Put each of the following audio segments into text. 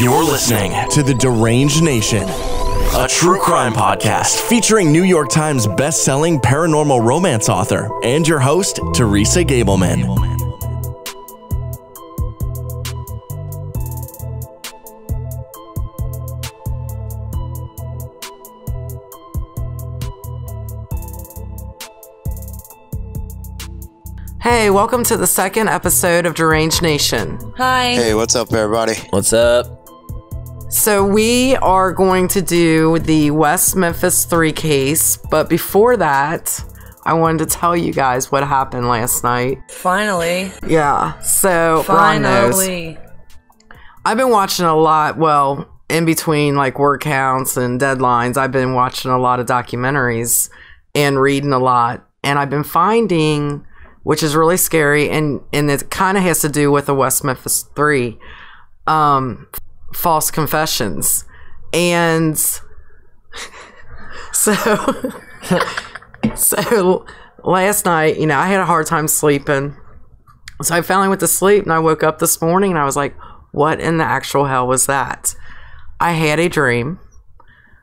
You're listening to the Deranged Nation, a true crime podcast featuring New York Times best-selling paranormal romance author and your host, Teresa Gableman. Hey, welcome to the second episode of Deranged Nation. Hi. Hey, what's up, everybody? What's up? So we are going to do the West Memphis 3 case, but before that, I wanted to tell you guys what happened last night. Finally. Yeah. So, finally. Ron knows. I've been watching a lot, well, in between like word counts and deadlines, I've been watching a lot of documentaries and reading a lot, and I've been finding, which is really scary, and it kind of has to do with the West Memphis 3 false confessions. And so last night, you know, I had a hard time sleeping. So I finally went to sleep, and I woke up this morning, and I was like, what in the actual hell was that? I had a dream.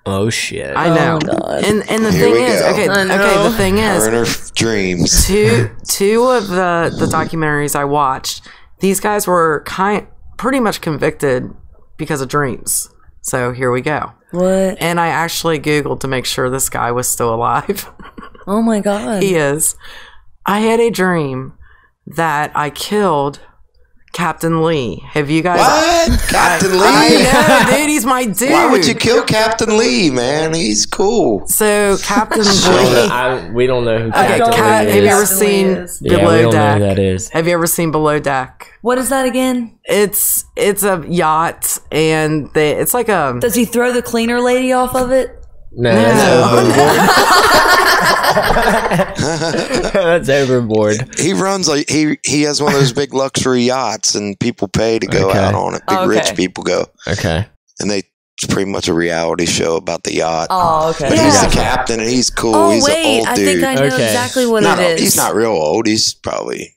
Oh shit! I know, oh, and the thing is, okay. The thing is, Turner dreams. Two of the documentaries I watched, these guys were pretty much convicted because of dreams. So here we go. What? And I actually Googled to make sure this guy was still alive. Oh my god, he is. I had a dream that I killed Captain Lee. Have you guys? What? Captain Lee? I know, dude. He's my dude. Why would you kill Captain Lee, man? He's cool. So, Captain Lee. We don't know who Captain Lee is. Have you ever seen Below Deck? Who that is. Have you ever seen Below Deck? What is that again? It's a yacht, and it's like a... Does he throw the cleaner lady off of it? No. That's overboard. He runs like he has one of those big luxury yachts, and people pay to go out on it. Big rich people go. Okay, and it's pretty much a reality show about the yacht. Oh, okay. But he's the captain, and he's cool. Oh, he's an old dude. I think I know exactly what it is. He's not real old. He's probably.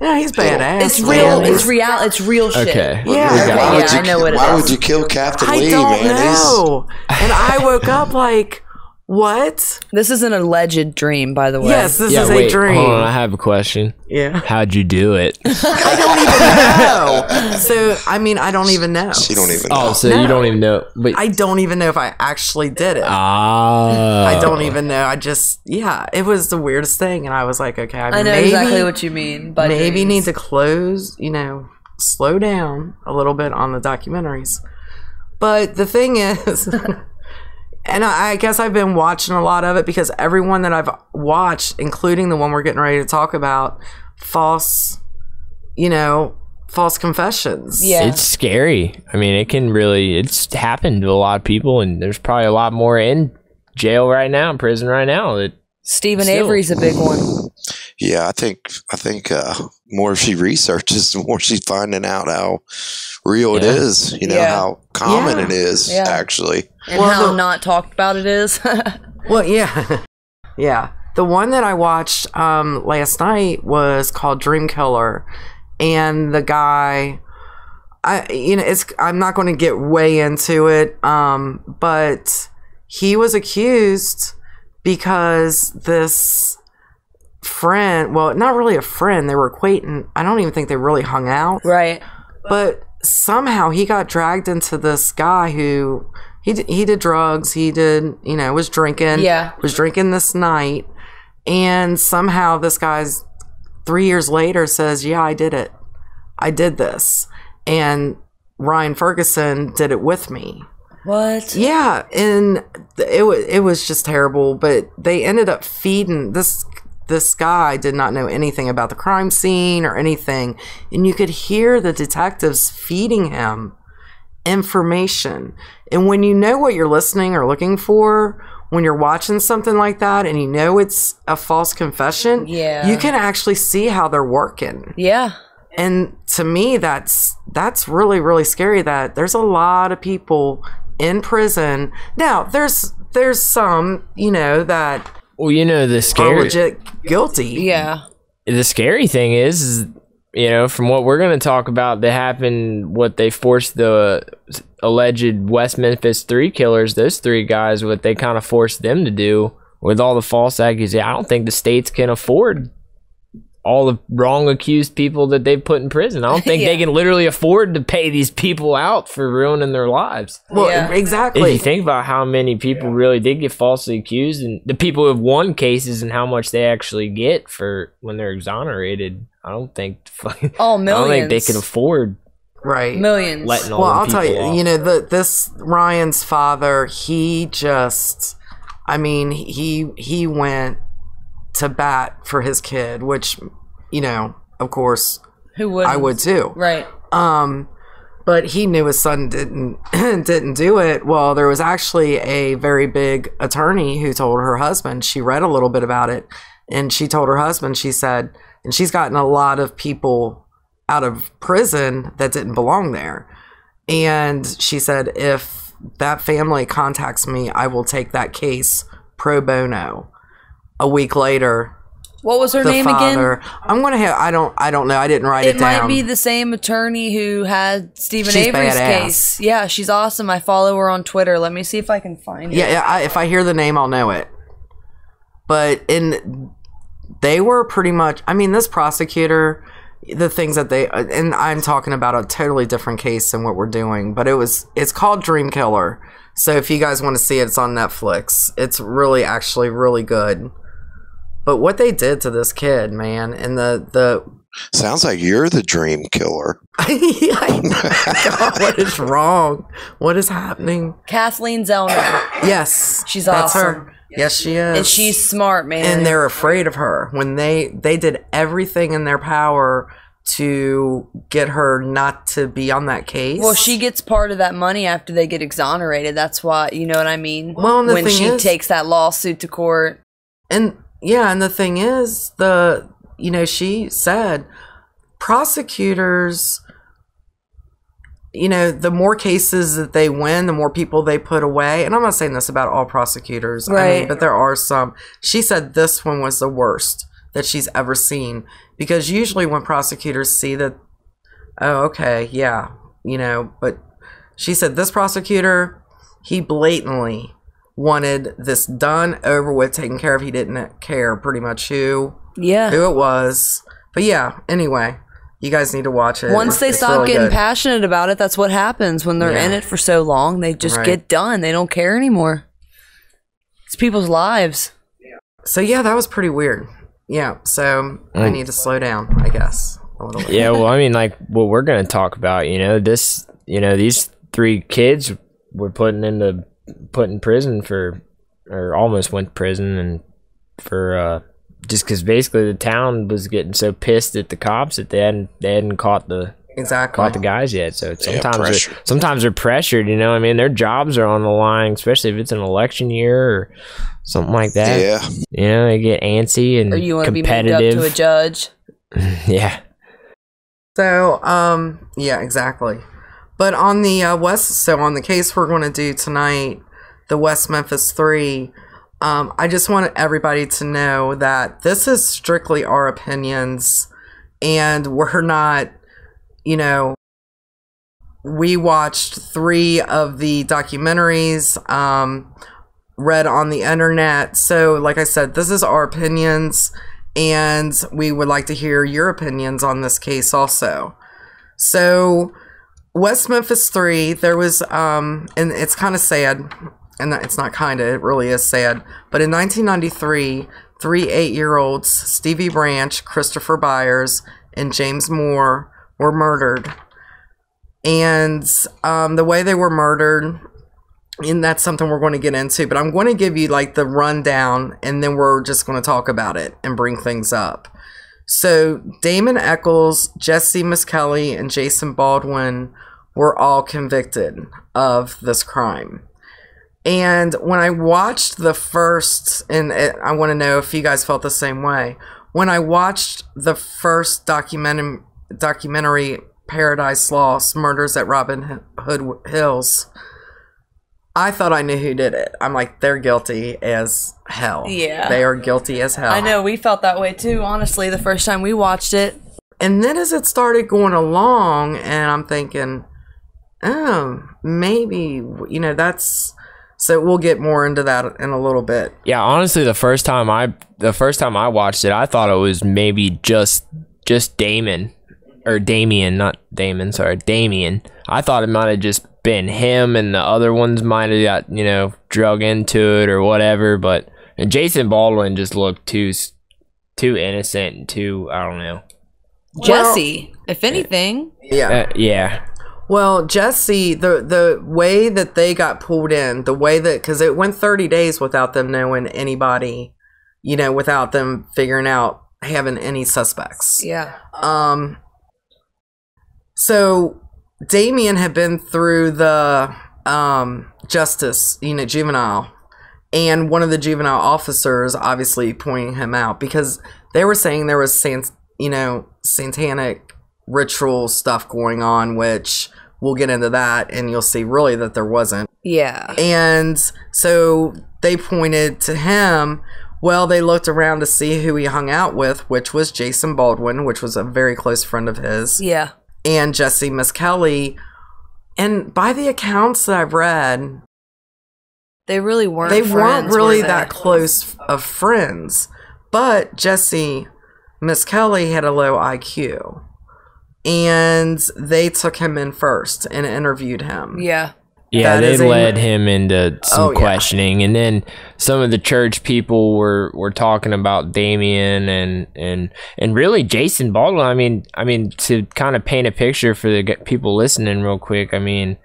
Yeah, he's badass. It's real. Man. It's real. It's real shit. Okay. Yeah. I know what it is. Why would you kill Captain Lee, man? I don't know. And I woke up like, what? This is an alleged dream, by the way. Yes, this is a dream. Hold on, I have a question. Yeah. How'd you do it? I don't even know. I don't even know. She don't even know. Oh, so you don't even know. But I don't even know if I actually did it. Ah. I don't even know. I just, it was the weirdest thing. And I was like, okay, I know exactly what you mean. But maybe need to close, slow down a little bit on the documentaries. But the thing is... And I guess I've been watching a lot of it because everyone that I've watched, including the one we're getting ready to talk about, false confessions. Yeah. It's scary. I mean, it's happened to a lot of people, and there's probably a lot more in jail right now, in prison right now. Stephen Avery's a big one. Yeah, I think more she researches, the more she's finding out how real it is, how common it is, actually. And how not talked about it is. Well, yeah. Yeah. The one that I watched last night was called Dream Killer. And the guy, I'm not going to get way into it, but he was accused because this friend, well, not really a friend, they were acquaintance. I don't even think they really hung out. Right. But somehow he got dragged into this guy who... He did drugs. He did, was drinking. Yeah. Was drinking this night. And somehow this guy's 3 years later says, yeah, I did it. I did this. And Ryan Ferguson did it with me. What? Yeah. And it was just terrible. But they ended up feeding this. This guy did not know anything about the crime scene or anything. And you could hear the detectives feeding him information. And when you know what you're listening or looking for, when you're watching something like that and you know it's a false confession, you can actually see how they're working. Yeah. And to me, that's really, really scary that there's a lot of people in prison. Now, there's some, that are legit guilty. Yeah. The scary thing is you know, from what we're going to talk about that happened, what they forced the alleged West Memphis 3 killers, those three guys, what they kind of forced them to do with all the false accusations. I don't think the states can afford all the wrong accused people that they've put in prison. I don't think they can literally afford to pay these people out for ruining their lives. Well, exactly. If you think about how many people really did get falsely accused, and the people who have won cases and how much they actually get for when they're exonerated, I don't think millions. I don't think they can afford millions. Letting all I'll tell you, off. You know, this Ryan's father, he just, I mean, he went to bat for his kid, which, you know, of course, who would I would too, right? But he knew his son didn't do it. Well, there was actually a very big attorney who told her husband. She read a little bit about it, and she told her husband. She said, and she's gotten a lot of people out of prison that didn't belong there, and she said, if that family contacts me, I will take that case pro bono. A week later, what was her name again? I'm gonna have I don't know. I didn't write it down. It might be the same attorney who had Stephen Avery's case. Yeah, she's awesome. I follow her on Twitter. Let me see if I can find it. Yeah, if I hear the name, I'll know it. But they were pretty much. I mean, this prosecutor, the things that they and I'm talking about a totally different case than what we're doing. But it's called Dream Killer. So if you guys want to see it, it's on Netflix. It's really actually really good. But what they did to this kid, man, and the sounds like you're the dream killer. God, what is wrong? What is happening? Kathleen Zellner. Yes, she's awesome. That's her. Yes, she is. And she's smart, man. And they're afraid of her when they did everything in their power to get her not to be on that case. Well, she gets part of that money after they get exonerated. That's why, you know what I mean. Well, when she takes that lawsuit to court, and. Yeah, and the thing is, you know, she said prosecutors, you know, the more cases that they win, the more people they put away. And I'm not saying this about all prosecutors, right? I mean, but there are some. She said this one was the worst that she's ever seen, because usually when prosecutors see that, oh, okay, yeah, you know, but she said this prosecutor, he blatantly wanted this done, over with, taken care of. He didn't care pretty much who it was. But yeah, anyway, you guys need to watch it. Once they stop getting passionate about it, that's what happens when they're in it for so long. They just get done. They don't care anymore. It's people's lives. So yeah, that was pretty weird. Yeah, so I need to slow down, I guess, a little bit. Yeah, well, I mean, like what we're going to talk about, you know, this, you know, these three kids were put in prison for, or almost went to prison, and for just because basically the town was getting so pissed at the cops that they hadn't caught the guys yet. So sometimes they're pressured, you know. I mean, their jobs are on the line, especially if it's an election year or something like that. Yeah, you know, they get antsy and or you want to be made up to a judge. Yeah. So yeah, exactly. But on the on the case we're going to do tonight, the West Memphis 3, I just want everybody to know that this is strictly our opinions, and we're not, you know, we watched 3 of the documentaries, read on the internet. So like I said, this is our opinions, and we would like to hear your opinions on this case also. So West Memphis 3, there was, and it's kind of sad, and it's not kind of, it really is sad, but in 1993, 3 8-year-olds, Stevie Branch, Christopher Byers, and James Moore were murdered. And the way they were murdered, and that's something we're going to get into, but I'm going to give you like the rundown, and then we're just going to talk about it and bring things up. So Damon Echols, Jessie Misskelley, and Jason Baldwin were all convicted of this crime. And when I watched the first, and I want to know if you guys felt the same way, when I watched the first documentary, Paradise Lost, Murders at Robin Hood Hills, I thought I knew who did it. I'm like, they're guilty as hell. Yeah. They are guilty as hell. I know. We felt that way, too, honestly, the first time we watched it. And then as it started going along, and I'm thinking, oh, maybe, you know, that's, so we'll get more into that in a little bit. Yeah, honestly, the first time I watched it, I thought it was maybe just Damon or Damien, not Damon, sorry, Damien. I thought it might have just been him, and the other ones might have got, you know, drug into it or whatever. But and Jason Baldwin just looked too innocent and too, I don't know. Jessie, well, if anything. Yeah. Yeah. Well, Jessie, the way that they got pulled in, the way that, because it went 30 days without them knowing anybody, you know, without them figuring out having any suspects. Yeah. So Damien had been through the justice, you know, juvenile, and one of the juvenile officers obviously pointing him out because they were saying there was satanic ritual stuff going on, which we'll get into that, and you'll see really that there wasn't. Yeah. And so they pointed to him. Well, they looked around to see who he hung out with, which was Jason Baldwin, which was a very close friend of his. Yeah. And Jessie Misskelley. And by the accounts that I've read, they really weren't friends. They weren't really that close of friends. But Jessie Misskelley had a low IQ. And they took him in first and interviewed him. Yeah. Yeah, they led him into some questioning. And then some of the church people were talking about Damien and really Jason Baldwin. I mean, to kind of paint a picture for the people listening real quick, I mean,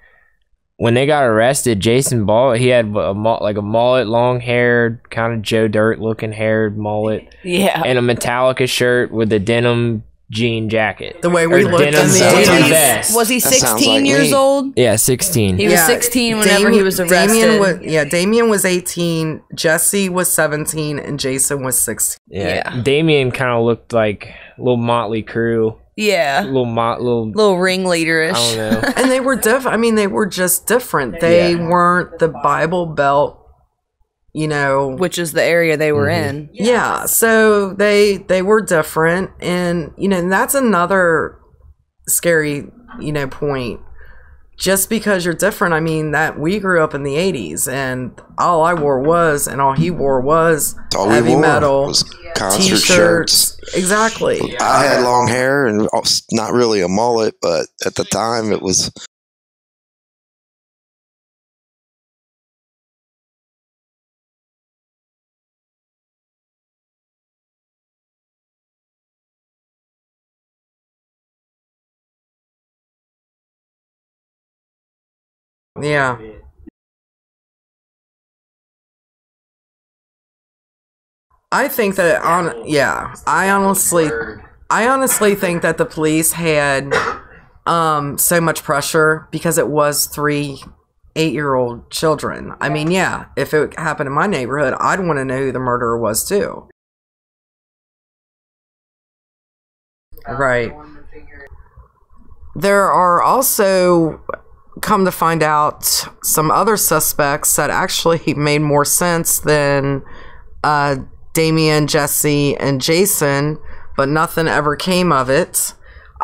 when they got arrested, Jason Baldwin, he had a mullet, long-haired, kind of Joe Dirt-looking haired mullet. Yeah. And a Metallica shirt with a denim jean jacket. The way we looked in the 80s. Was he 16 years old? Yeah, 16. He was 16 whenever he was arrested. Yeah, Damien was 18, Jessie was 17, and Jason was 16. Yeah. Damien kind of looked like a little Motley Crue. Yeah. Little ringleader-ish. I don't know. And they were different. I mean, they were just different. They weren't the Bible Belt, you know. Which is the area they were in. Yes. Yeah. So they were different. And, you know, and that's another scary, you know, point. Just because you're different, I mean, that we grew up in the 80s, and all I wore was, and all he wore was heavy metal, concert shirts. Exactly. I had long hair and not really a mullet, but at the time it was. Yeah. I think that I honestly think that the police had so much pressure because it was 3 8-year-old children. I mean, yeah, if it happened in my neighborhood, I'd want to know who the murderer was too. Right. There are also, come to find out, some other suspects that actually made more sense than Damien, Jessie, and Jason, but nothing ever came of it.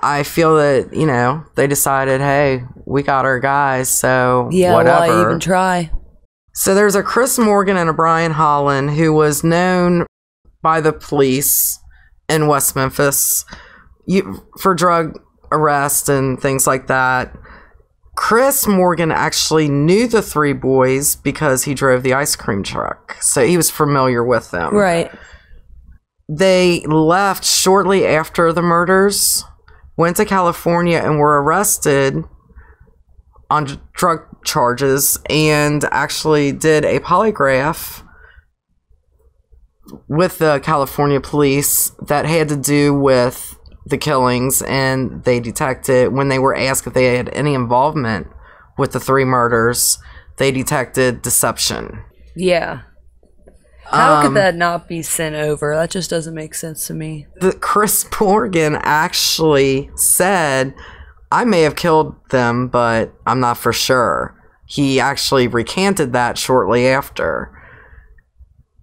I feel that, you know, they decided, hey, we got our guys, so yeah, whatever. Yeah, why even try? So there's a Chris Morgan and a Brian Holland who was known by the police in West Memphis for drug arrest and things like that. Chris Morgan actually knew the three boys because he drove the ice cream truck. So he was familiar with them. Right. They left shortly after the murders, went to California, and were arrested on drug charges and actually did a polygraph with the California police that had to do with the killings, and they detected, when they were asked if they had any involvement with the three murders, they detected deception. Yeah. How could that not be sent over? That just doesn't make sense to me. Chris Morgan actually said, I may have killed them, but I'm not for sure. He actually recanted that shortly after.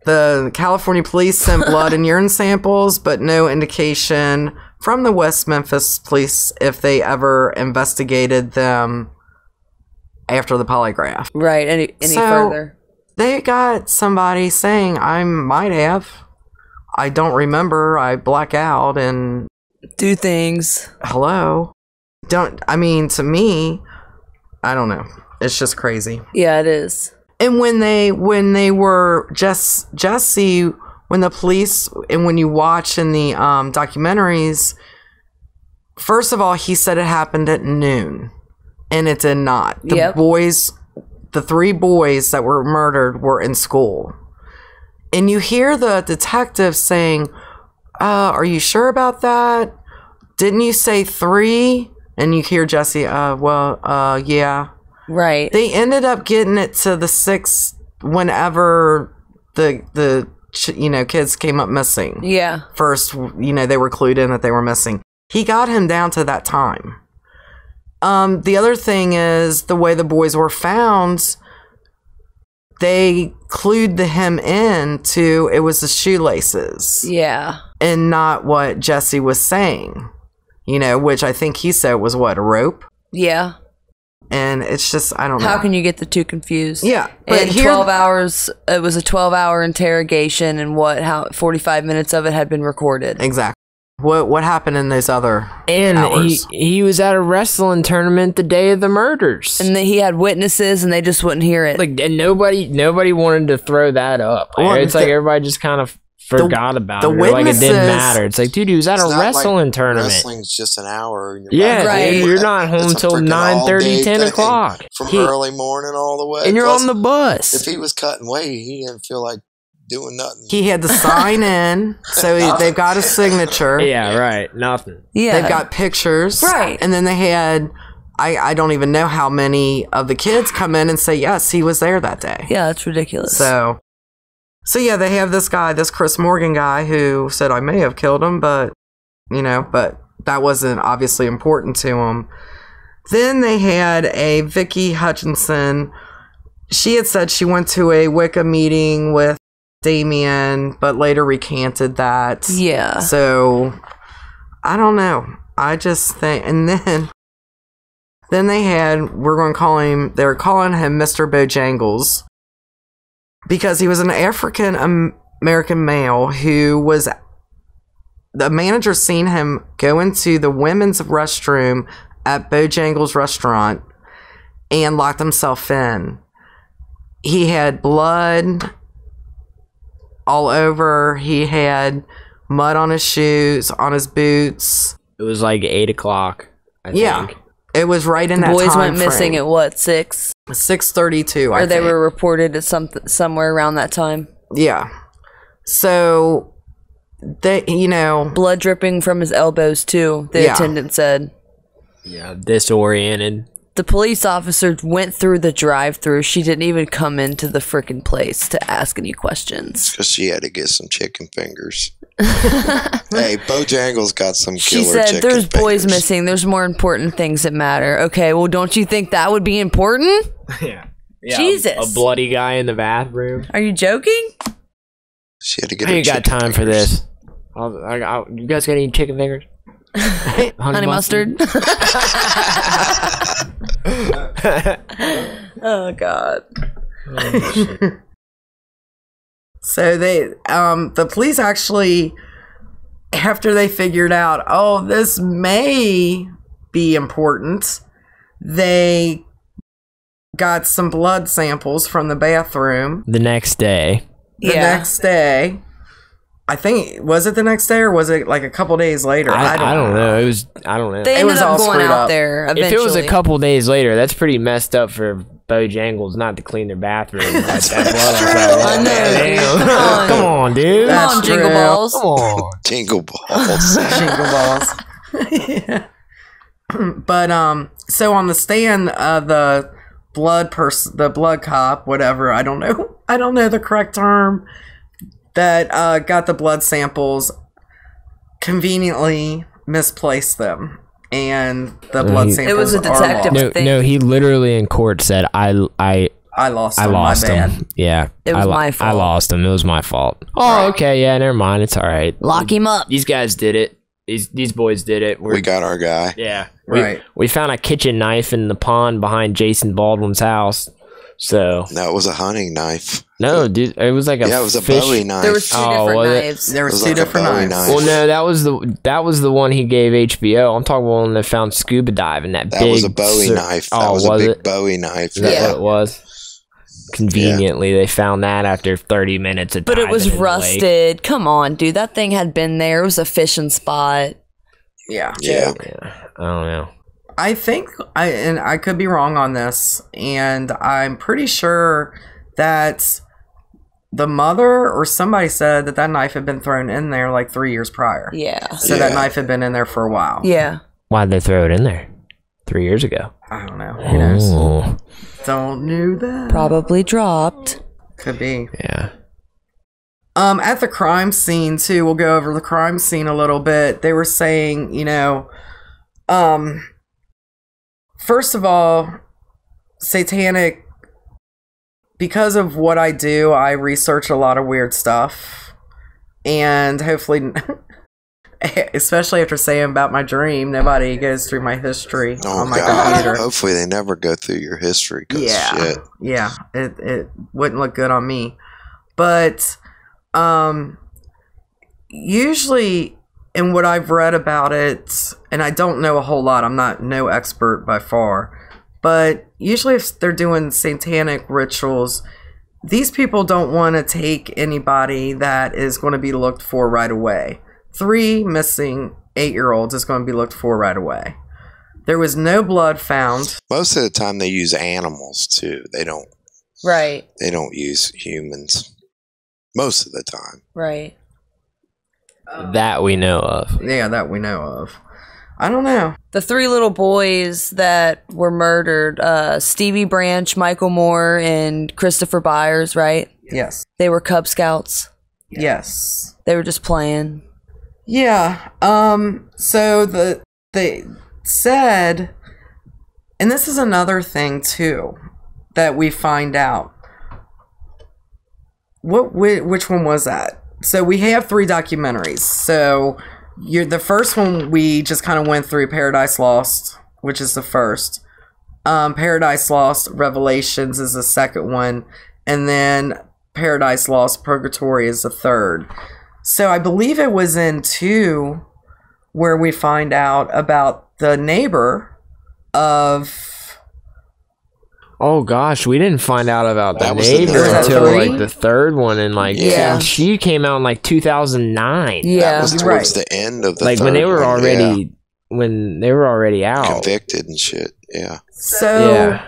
The California police sent blood and urine samples, but no indication from the West Memphis police if they ever investigated them after the polygraph. Right. Any so further? They got somebody saying, I might have. I don't remember. I black out and do things. Hello. Don't, I mean, to me, I don't know. It's just crazy. Yeah, it is. And when they were just Jessie, when the police, and when you watch in the documentaries, first of all, he said it happened at noon, and it did not. The yep. boys, the three boys that were murdered were in school. And you hear the detective saying, are you sure about that? Didn't you say 3? And you hear Jessie, yeah. Right. They ended up getting it to the 6th whenever the kids came up missing. Yeah. First, they were clued in that they were missing. He got him down to that time. The other thing is the way the boys were found, they clued him in to it was the shoelaces. Yeah. And not what Jessie was saying, which I think he said was what, a rope? Yeah. And it's just, I don't know. How can you get the two confused? Yeah. But and 12 hours, it was a 12-hour interrogation, and 45 minutes of it had been recorded. Exactly. What happened in those other hours? He was at a wrestling tournament the day of the murders. And he had witnesses, and they just wouldn't hear it. And nobody wanted to throw that up. It's like everybody just kind of forgot about it. It didn't matter. It's like, dude, he was at a wrestling tournament. Wrestling's just an hour. Yeah, right. Dude, you're not home till 9:30, 10 o'clock. From early morning all the way. And you're on the bus. If he was cutting weight, he didn't feel like doing nothing. He had to sign in, so they've got a signature. Yeah, right. Nothing. Yeah. They've got pictures. Right. And then they had, I don't even know how many of the kids come in and say, yes, he was there that day. Yeah, that's ridiculous. So yeah, they have this guy, this Chris Morgan guy, who said, I may have killed him, but that wasn't obviously important to him. Then they had a Vicki Hutchinson. She had said she went to a Wicca meeting with Damien, but later recanted that. Yeah. So I don't know. I just think, and then they had, they were calling him Mr. Bojangles, because he was an African American male who was, the manager seen him go into the women's restroom at Bojangles restaurant and locked himself in. He had blood all over. He had mud on his shoes, on his boots. It was like 8 o'clock. I think. It was right in that time frame. The boys went missing at what, 6? 6:32, I think. Or they were reported at somewhere around that time. Yeah. So, they, blood dripping from his elbows, too, the attendant said. Yeah, disoriented. The police officer went through the drive-thru. She didn't even come into the frickin' place to ask any questions. Because she had to get some chicken fingers. Hey, Bojangles got some killer chicken fingers. She said, there's boys missing. There's more important things that matter. Okay, well, don't you think that would be important? Yeah. Jesus. A bloody guy in the bathroom. Are you joking? She had to get her chicken fingers. I ain't got time for this. You guys got any chicken fingers? Honey mustard. Oh God. Oh, shit. So they the police actually, after they figured out, oh, this may be important, they got some blood samples from the bathroom the next day. I think, was it the next day or was it like a couple days later? I don't know. I don't know. They ended up going out there eventually. If it was a couple days later, that's pretty messed up for Bojangles not to clean their bathroom. I know. Come on, dude. Come on, Jingle Balls. Come on. Jingle Balls. Jingle Balls. Yeah. But, so on the stand, the blood cop, whatever, I don't know the correct term, that got the blood samples conveniently misplaced them, and the blood samples. It was a detective thing. No, he literally in court said, "I lost him. Yeah, it was my fault. I lost him. It was my fault. Oh, okay, yeah, never mind. It's all right. Lock him up. These guys did it. these boys did it. We got our guy. Yeah. Right. We found a kitchen knife in the pond behind Jason Baldwin's house. So no, it was a hunting knife. No, dude, it was like a it was a Bowie knife. There was two different knives. There was two different knives. Well, no, that was the one he gave HBO. I'm talking about one that found scuba diving. That was a Bowie knife. That was a big Bowie knife. Is that what it was? Conveniently, they found that after 30 minutes of diving. But it was rusted. Come on, dude, that thing had been there. It was a fishing spot. Yeah. Yeah. I don't know. I think, and I could be wrong on this, and I'm pretty sure that the mother or somebody said that that knife had been thrown in there like 3 years prior. Yeah. So that knife had been in there for a while. Yeah. Why'd they throw it in there 3 years ago? I don't know. Who knows? Don't know that. Probably dropped. Could be. Yeah. At the crime scene, too, we'll go over the crime scene a little bit. They were saying, you know, first of all, satanic, because of what I do, I research a lot of weird stuff. And hopefully, especially after saying about my dream, nobody goes through my history on my computer. Hopefully they never go through your history. Yeah. Shit. Yeah. It wouldn't look good on me. But usually, and what I've read about it, and I don't know a whole lot, I'm not no expert by far, but usually if they're doing satanic rituals, these people don't want to take anybody that is going to be looked for right away. 3 missing 8-year-olds is going to be looked for right away. There was no blood found. Most of the time they use animals too. They don't. Right. They don't use humans. Most of the time. Right. That we know of. Yeah, that we know of. I don't know. The 3 little boys that were murdered, Stevie Branch, Michael Moore, and Christopher Byers, right? Yes. They were Cub Scouts. Yes. They were just playing. Yeah. So they said, and this is another thing, too, that we find out. Which one was that? So we have 3 documentaries. So the first one we just kind of went through, Paradise Lost, which is the first. Paradise Lost Revelations is the second one. And then Paradise Lost Purgatory is the third. So I believe it was in 2 where we find out about the neighbor of... Oh gosh, we didn't find out about that neighbor until like the 3rd one, and like she came out in like 2009. Yeah, that was towards the end of the like 3rd when they were already when they were already out, convicted and shit. Yeah. So,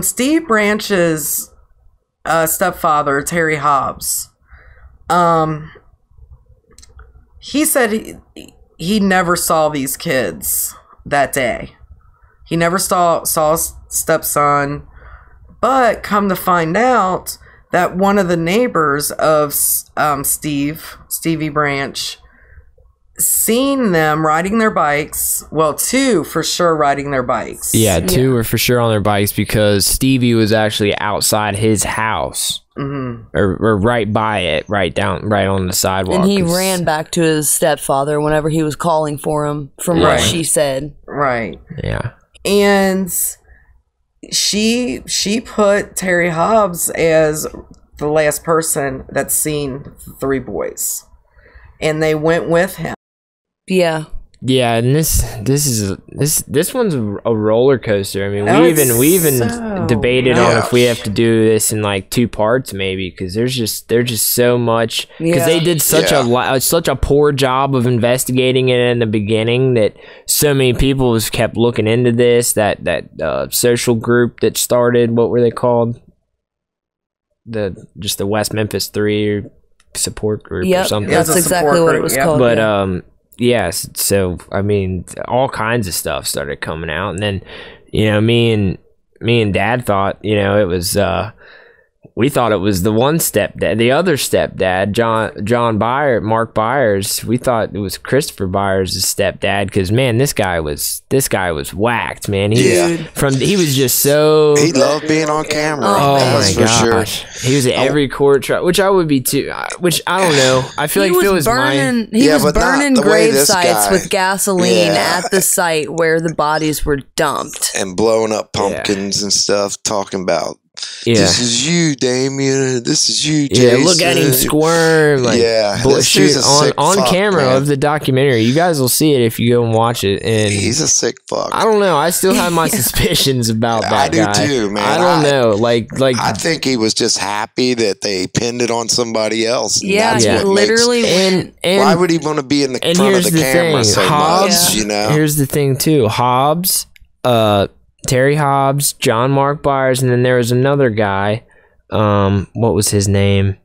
Steve Branch's stepfather, Terry Hobbs, he said he never saw these kids that day. He never saw his stepson, but come to find out that one of the neighbors of Stevie Branch seen them riding their bikes. Well, 2 for sure riding their bikes. Yeah, 2 were for sure on their bikes because Stevie was actually outside his house. Mm-hmm. Or right by it, right on the sidewalk. And he ran back to his stepfather whenever he was calling for him from what she said. Right. Yeah. And she put Terry Hobbs as the last person that's seen the 3 boys, and they went with him. Yeah. Yeah, and this one's a roller coaster. I mean, we even debated on if we have to do this in like 2 parts, maybe, because there's just so much. Because they did such a poor job of investigating it in the beginning that so many people just kept looking into this. That social group that started, what were they called? The West Memphis 3 support group or something. That's exactly what it was called. But yes, so I mean, all kinds of stuff started coming out, and then, you know, me and Dad thought, you know, it was We thought it was the one stepdad, the other stepdad, John Byers, Mark Byers. We thought it was Christopher Byers' stepdad because, man, this guy was whacked, man. He was just so. He loved being on camera. Oh man, my gosh, sure. He was at every court trial, which I would be too. Which I don't know. I feel like Phil was burning. He was burning grave sites with gasoline at the site where the bodies were dumped and blowing up pumpkins and stuff, talking about. Yeah. This is you, Damien. This is you, Jason. Yeah, look at him squirm. Like, yeah, shoot, on camera of the documentary. You guys will see it if you go and watch it. And he's a sick fuck. I don't know. I still have my suspicions about that guy. I do too, man. I don't know. Like I think he was just happy that they pinned it on somebody else. Yeah, literally. And why would he want to be in the front of the camera so much? You know. Here's the thing too. Hobbs. Terry Hobbs, John Mark Byers, and then there was another guy. What was his name?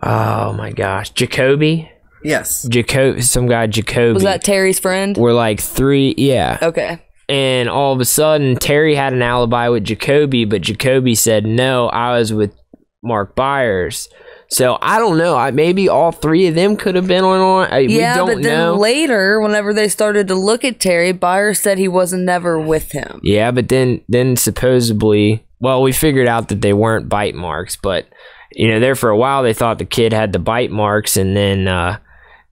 Oh my gosh, Jacoby. Yes, Jacoby. Was that Terry's friend? We're like three. Yeah. Okay. And all of a sudden, Terry had an alibi with Jacoby, but Jacoby said no, I was with Mark Byers. So I don't know. Maybe all three of them could have been on. We don't know. Later, whenever they started to look at Terry, Byers said he wasn't never with him. Yeah, but then supposedly, well, we figured out that they weren't bite marks. But you know, there for a while, they thought the kid had the bite marks, and then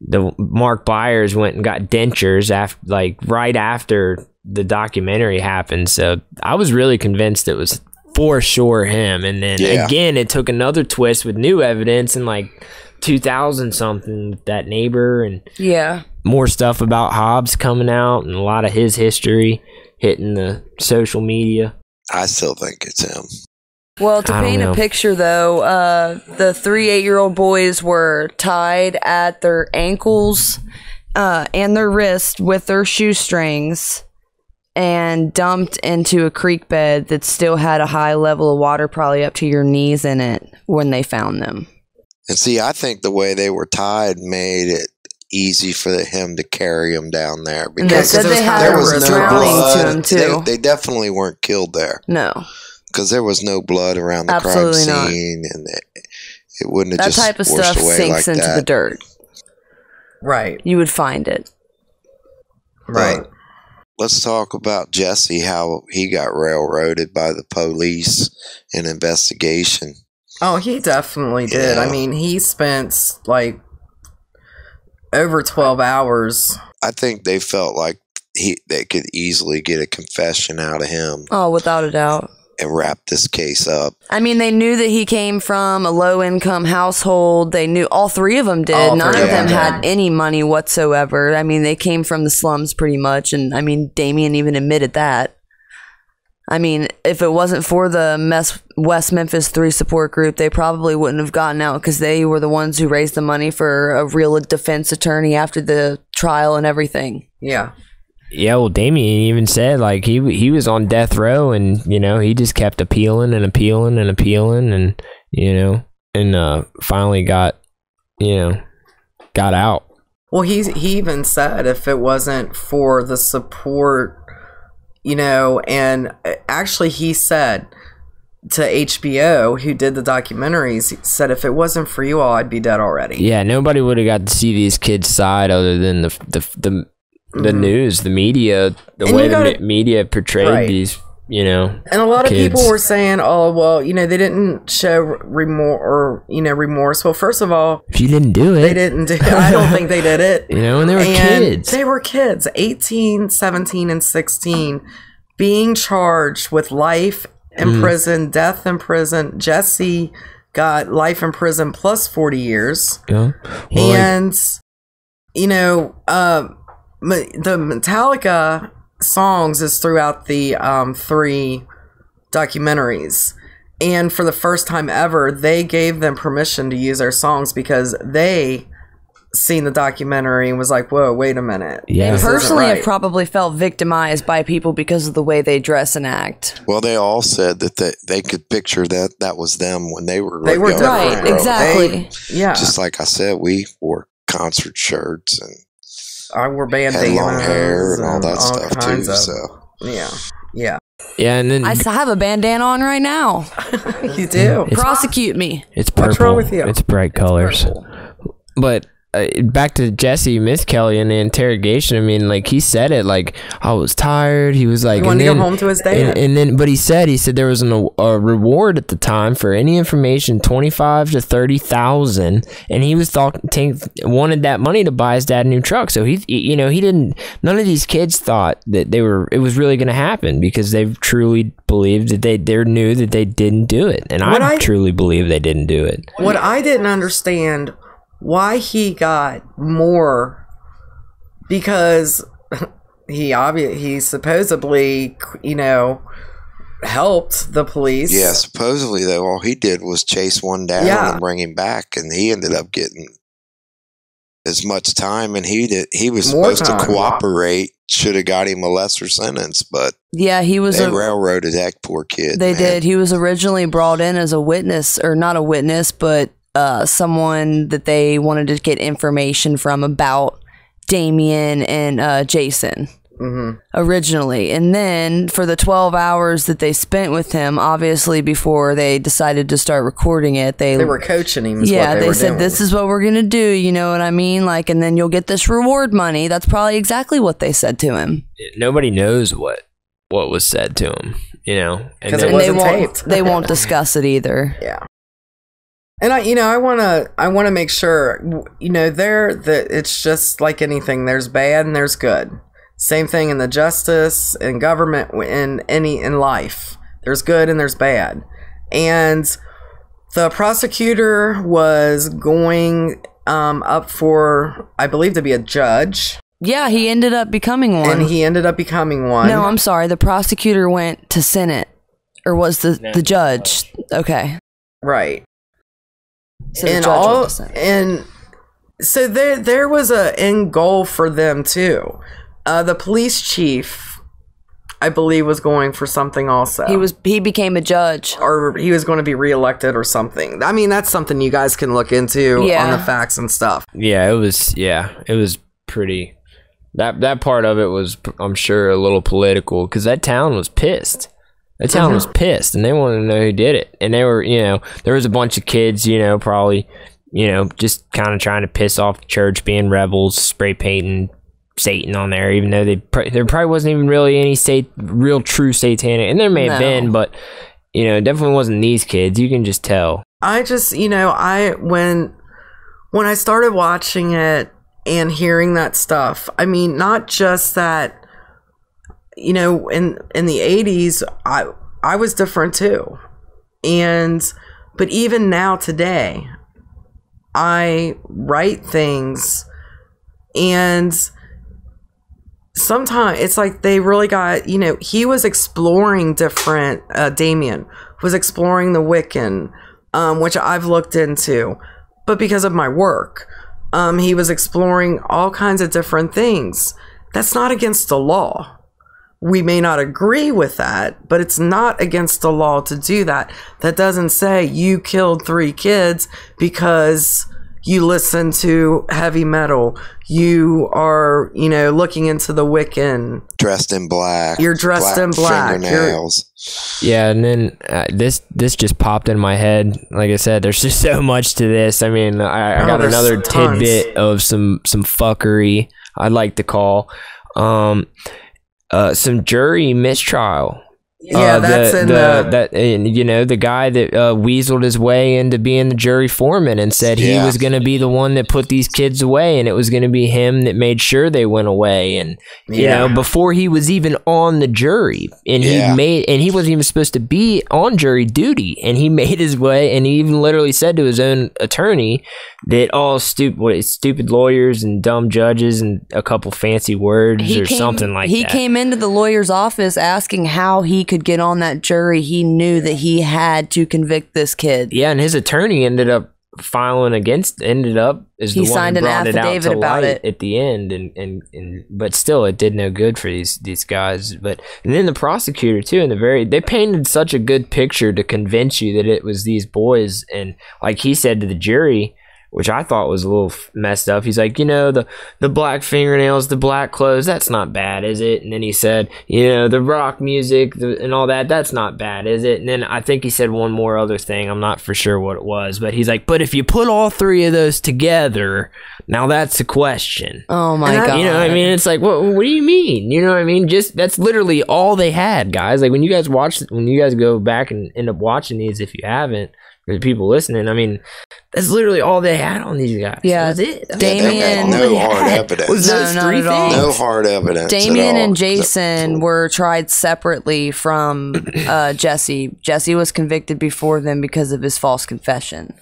the Mark Byers went and got dentures right after the documentary happened. So I was really convinced it was. For sure him. And then again, it took another twist with new evidence in like 2000 something, that neighbor and more stuff about Hobbs coming out and a lot of his history hitting the social media. I still think it's him. Well, to paint a picture though, the 3 8-year-old boys were tied at their ankles and their wrists with their shoestrings and dumped into a creek bed that still had a high level of water, probably up to your knees in it, when they found them. And see, I think the way they were tied made it easy for him to carry them down there. Because there was no blood. To him too. They definitely weren't killed there. No. Because there was no blood around the crime scene. Not. And it wouldn't have just washed away like that. That type of stuff sinks into the dirt. Right. You would find it. Right. Let's talk about Jessie, how he got railroaded by the police in investigation. Oh, he definitely did. I mean, he spent like over 12 hours. I think they felt like they could easily get a confession out of him. Oh, without a doubt. And wrap this case up. I mean, they knew that he came from a low-income household. They knew all three of them did. None of them had any money whatsoever. I mean, they came from the slums pretty much, and I mean, Damien even admitted that. I mean, if it wasn't for the West Memphis 3 support group, they probably wouldn't have gotten out because they were the ones who raised the money for a real defense attorney after the trial and everything. Yeah. Yeah, well, Damien even said, like, he was on death row, and, you know, he just kept appealing and appealing and appealing, and, you know, and finally got out. Well, he even said if it wasn't for the support, you know, and actually he said to HBO, who did the documentaries, said, if it wasn't for you all, I'd be dead already. Yeah, nobody would have got to see these kids' side other than the news, the media, the way the media portrayed these, you know, and a lot of people were saying, oh, well, you know, they didn't show remorse or, you know, remorse. Well, first of all, if you didn't do it. They didn't do it. I don't think they did it. You know, and they were kids. They were kids, 18, 17, and 16, being charged with life in prison, death in prison. Jessie got life in prison plus 40 years. Yeah. Well, and, you know, the Metallica songs is throughout the 3 documentaries, and for the first time ever, they gave them permission to use their songs because they seen the documentary and was like, whoa, wait a minute. Yeah. Personally, I probably felt victimized by people because of the way they dress and act. Well, they all said that they could picture that was them when they were right, exactly. Just like I said, we wore concert shirts and I wore bandanas, long hair, and all that stuff too. So yeah, Yeah, and then I have a bandana on right now. You do. Prosecute me. It's purple. What's wrong with you? It's bright colors. It's but back to Jessie Misskelley and the interrogation. I mean, like he said it, like I was tired. He was like, he wanted to go home to his dad. And then, but he said there was a reward at the time for any information, 25,000 to 30,000, and he was wanted that money to buy his dad a new truck. So he didn't. None of these kids thought that it was really going to happen because they truly believed that they knew that they didn't do it, and I truly believe they didn't do it. What I didn't understand. Why he got more, because he supposedly, you know, helped the police. Yeah, supposedly though, all he did was chase one down and bring him back, and he ended up getting as much time. And he was supposed to cooperate. Should have got him a lesser sentence, but yeah, he was railroaded that poor kid. They did. He was originally brought in as a witness, or not a witness, but. Someone that they wanted to get information from about Damien and Jason originally. And then for the 12 hours that they spent with him, obviously before they decided to start recording it, they were coaching him. Yeah, they said, this is what we're going to do. You know what I mean? Like, and then you'll get this reward money. That's probably exactly what they said to him. Nobody knows what was said to him, you know, and they won't discuss it either. Yeah. And I want to make sure, you know, it's just like anything. There's bad and there's good. Same thing in the justice and government, in life. There's good and there's bad. And the prosecutor was going up for, I believe, to be a judge. Yeah, he ended up becoming one. And he ended up becoming one. No, I'm sorry. The prosecutor went to Senate, or was the judge? Okay, right. So so there was an end goal for them too. The police chief, I believe, was going for something also. He became a judge, or he was going to be reelected or something. I mean, that's something you guys can look into on the facts and stuff. Yeah, it was pretty. That part of it was, I'm sure, a little political because that town was pissed. The town was pissed, and they wanted to know who did it. And they were, you know, there was a bunch of kids, you know, probably, you know, just kind of trying to piss off the church, being rebels, spray painting Satan on there, even though there probably wasn't even really any real true satanic. And there may have been, but, you know, it definitely wasn't these kids. You can just tell. I just, you know, when I started watching it and hearing that stuff, I mean, not just that. You know, in the 80s, I was different too. But even now today, I write things, and sometimes it's like they really got, you know, he was exploring different, Damien was exploring the Wiccan, which I've looked into, but because of my work, he was exploring all kinds of different things. That's not against the law. We may not agree with that, but it's not against the law to do that. That doesn't say you killed 3 kids because you listen to heavy metal. You are, you know, looking into the Wiccan. Dressed in black. You're dressed in black. Fingernails. Yeah, and then this just popped in my head. Like I said, there's just so much to this. I mean, I got another tidbit of some fuckery, I'd like to call. Some jury mistrial. Yeah, that's in you know, the guy that weaseled his way into being the jury foreman and said he was going to be the one that put these kids away, and it was going to be him that made sure they went away. And, you know, before he was even on the jury, and he wasn't even supposed to be on jury duty, and he made his way, and he even literally said to his own attorney that all stupid lawyers and dumb judges and a couple fancy words something like that. He came into the lawyer's office asking how he could get on that jury. He knew that he had to convict this kid. Yeah, and his attorney ended up filing against, he signed an affidavit about it at the end, and but still it did no good for these guys. But and then the prosecutor too, they painted such a good picture to convince you that it was these boys, and like he said to the jury which I thought was a little messed up. He's like, you know, the black fingernails, the black clothes, that's not bad, is it? And then he said, you know, the rock music and all that, that's not bad, is it? And then I think he said one more other thing. I'm not for sure what it was, but he's like, but if you put all three of those together, now that's a question. Oh, my God. You know what I mean? It's like, what do you mean? You know what I mean? Just, that's literally all they had, guys. Like, when you guys watch, when you guys go back and end up watching these, if you haven't, for the people listening, I mean, that's literally all they had on these guys. Yeah, that's it. Damien, no hard evidence. No hard evidence. Damien and Jason were tried separately from Jessie. Jessie was convicted before them because of his false confession.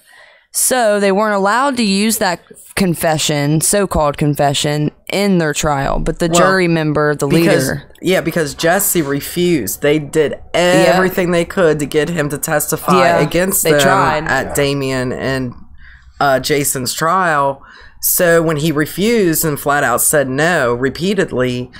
So they weren't allowed to use that confession, so-called confession, in their trial. But the jury member, the leader. Yeah, because Jessie refused. They did everything they could to get him to testify against them at Damien and Jason's trial. So when he refused and flat out said no repeatedly,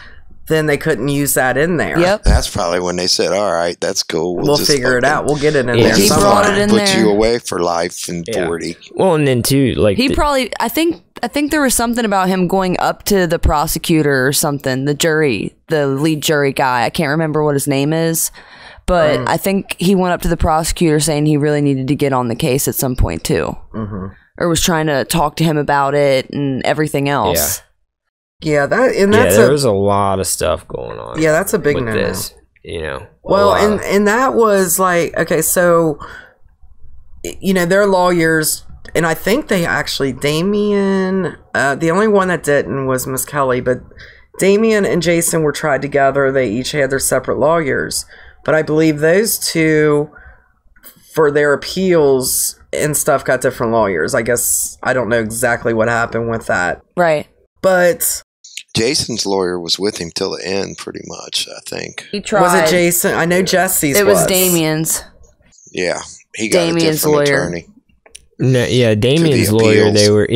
then they couldn't use that in there. Yep. That's probably when they said, all right, that's cool. We'll just figure it out. We'll get it in there. He brought it in there. Put you away for life in 40. Well, and then, too, like... He probably... I think there was something about him going up to the prosecutor or something, the jury, the lead jury guy. I can't remember what his name is, but I think he went up to the prosecutor saying he really needed to get on the case at some point, too. Or was trying to talk to him about it and everything else. Yeah. Yeah, there was a lot of stuff going on. Yeah, that's a big no-no. You know, well, and that was like, okay, so, you know, their lawyers, and I think they actually, Damien, the only one that didn't was Misskelley, but Damien and Jason were tried together. They each had their separate lawyers, but I believe those two, for their appeals and stuff, got different lawyers. I guess I don't know exactly what happened with that. Right. But Jason's lawyer was with him till the end, pretty much, I think. He tried. Was it Jason? I know Jessie's. It was Damien's. Yeah, he got Damien's a different attorney. No, yeah, Damien's lawyer. They were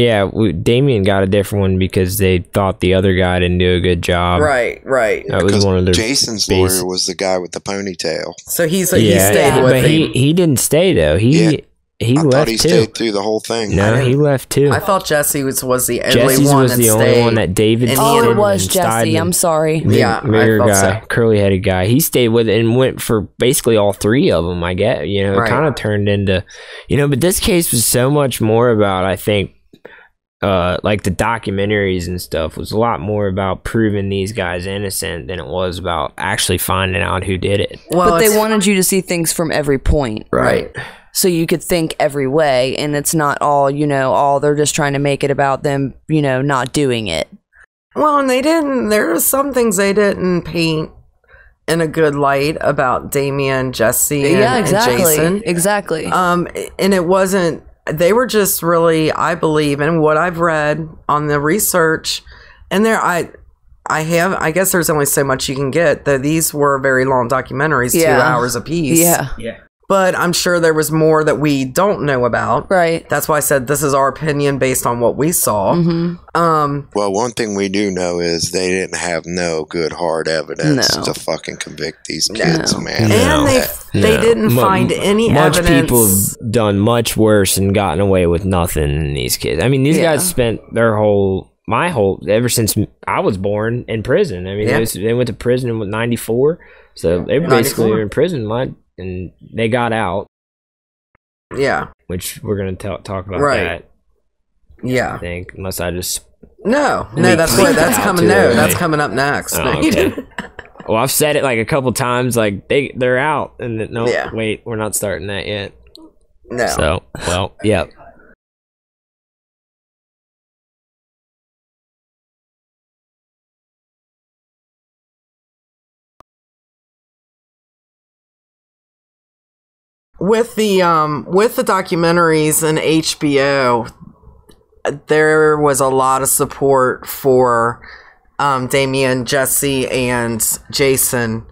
Damien got a different one because they thought the other guy didn't do a good job. Right, right. That was one of their. Jason's lawyer was the guy with the ponytail. So he's like, he stayed with him. But he didn't stay though. He left, thought he stayed through the whole thing. No, he left too. I thought Jessie was the only one that stayed. Jessie was the only one that David stayed. Oh, it was Jessie. I'm sorry. Yeah, mirror guy, curly-headed guy. He stayed with it and went for basically all three of them, I guess. You know, it kind of turned into... You know, but this case was so much more about, I think, like the documentaries and stuff was a lot more about proving these guys innocent than it was about actually finding out who did it. Well, but they wanted you to see things from every point. Right. So you could think every way, and it's not all, you know, they're just trying to make it about them, you know, not doing it. Well, and they didn't, there are some things they didn't paint in a good light about Damien, Jessie, and Jason. Exactly. And it wasn't, they were just really, I believe, and what I've read on the research, and there, I guess there's only so much you can get, though these were very long documentaries, 2 hours apiece. Yeah. Yeah. But I'm sure there was more that we don't know about. Right. That's why I said this is our opinion based on what we saw. Mm-hmm. Well, one thing we do know is they didn't have no good hard evidence to fucking convict these kids, man. And they didn't find any evidence. Much people have done much worse and gotten away with nothing than these kids. I mean, these guys spent their whole... ever since I was born in prison. I mean, they went to prison in 94. So they basically were in prison and they got out. Yeah. Which we're going to talk about that. Yeah. I think, unless I just... No, that's coming. No, that's coming up next. Oh, okay. Well, I've said it like a couple times, like they're out and wait, we're not starting that yet. No. So, well, yeah. With the documentaries and HBO, there was a lot of support for Damien, Jessie, and Jason,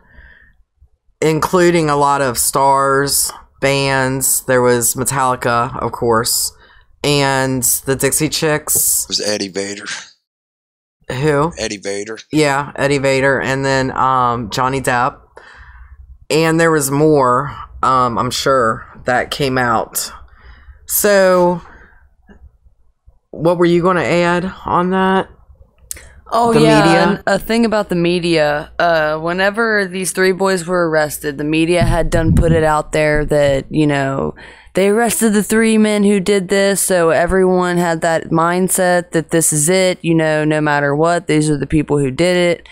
including a lot of stars, bands. There was Metallica, of course, and the Dixie Chicks. It was Eddie Vedder. Who? Eddie Vedder. Yeah, Eddie Vedder, and then Johnny Depp, and there was more. I'm sure that came out. So what were you going to add on that? Oh, yeah, a thing about the media. Whenever these three boys were arrested, the media had done put it out there that, you know, they arrested the three men who did this, so everyone had that mindset that this is it, you know, no matter what, these are the people who did it.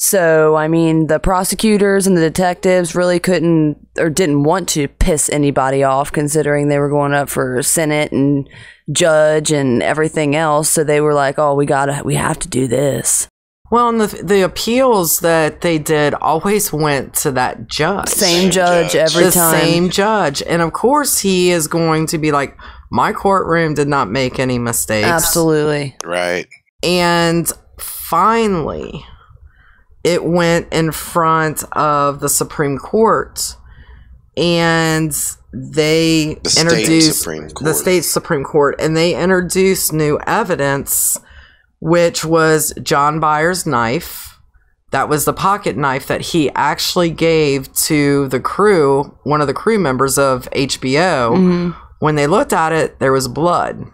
So, I mean, the prosecutors and the detectives really couldn't or didn't want to piss anybody off, considering they were going up for Senate and judge and everything else. So they were like, oh, we have to do this. Well, and the appeals that they did always went to that judge. Same judge every time. The same judge. And, of course, he is going to be like, my courtroom did not make any mistakes. Absolutely. Right. And finally, it went in front of the Supreme Court, and they introduced new evidence, which was John Byers' knife. That was the pocket knife that he actually gave to the crew, one of the crew members of HBO. Mm-hmm. When they looked at it, there was blood.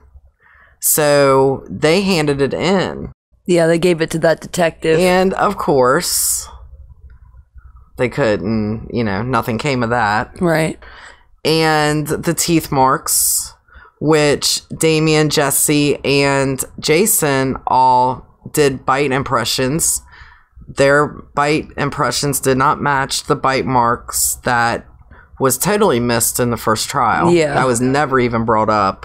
So they handed it in. Yeah, they gave it to that detective. And, of course, they couldn't, you know, nothing came of that. Right. And the teeth marks, which Damien, Jessie, and Jason all did bite impressions. Their bite impressions did not match the bite marks that was totally missed in the first trial. Yeah. That was never even brought up.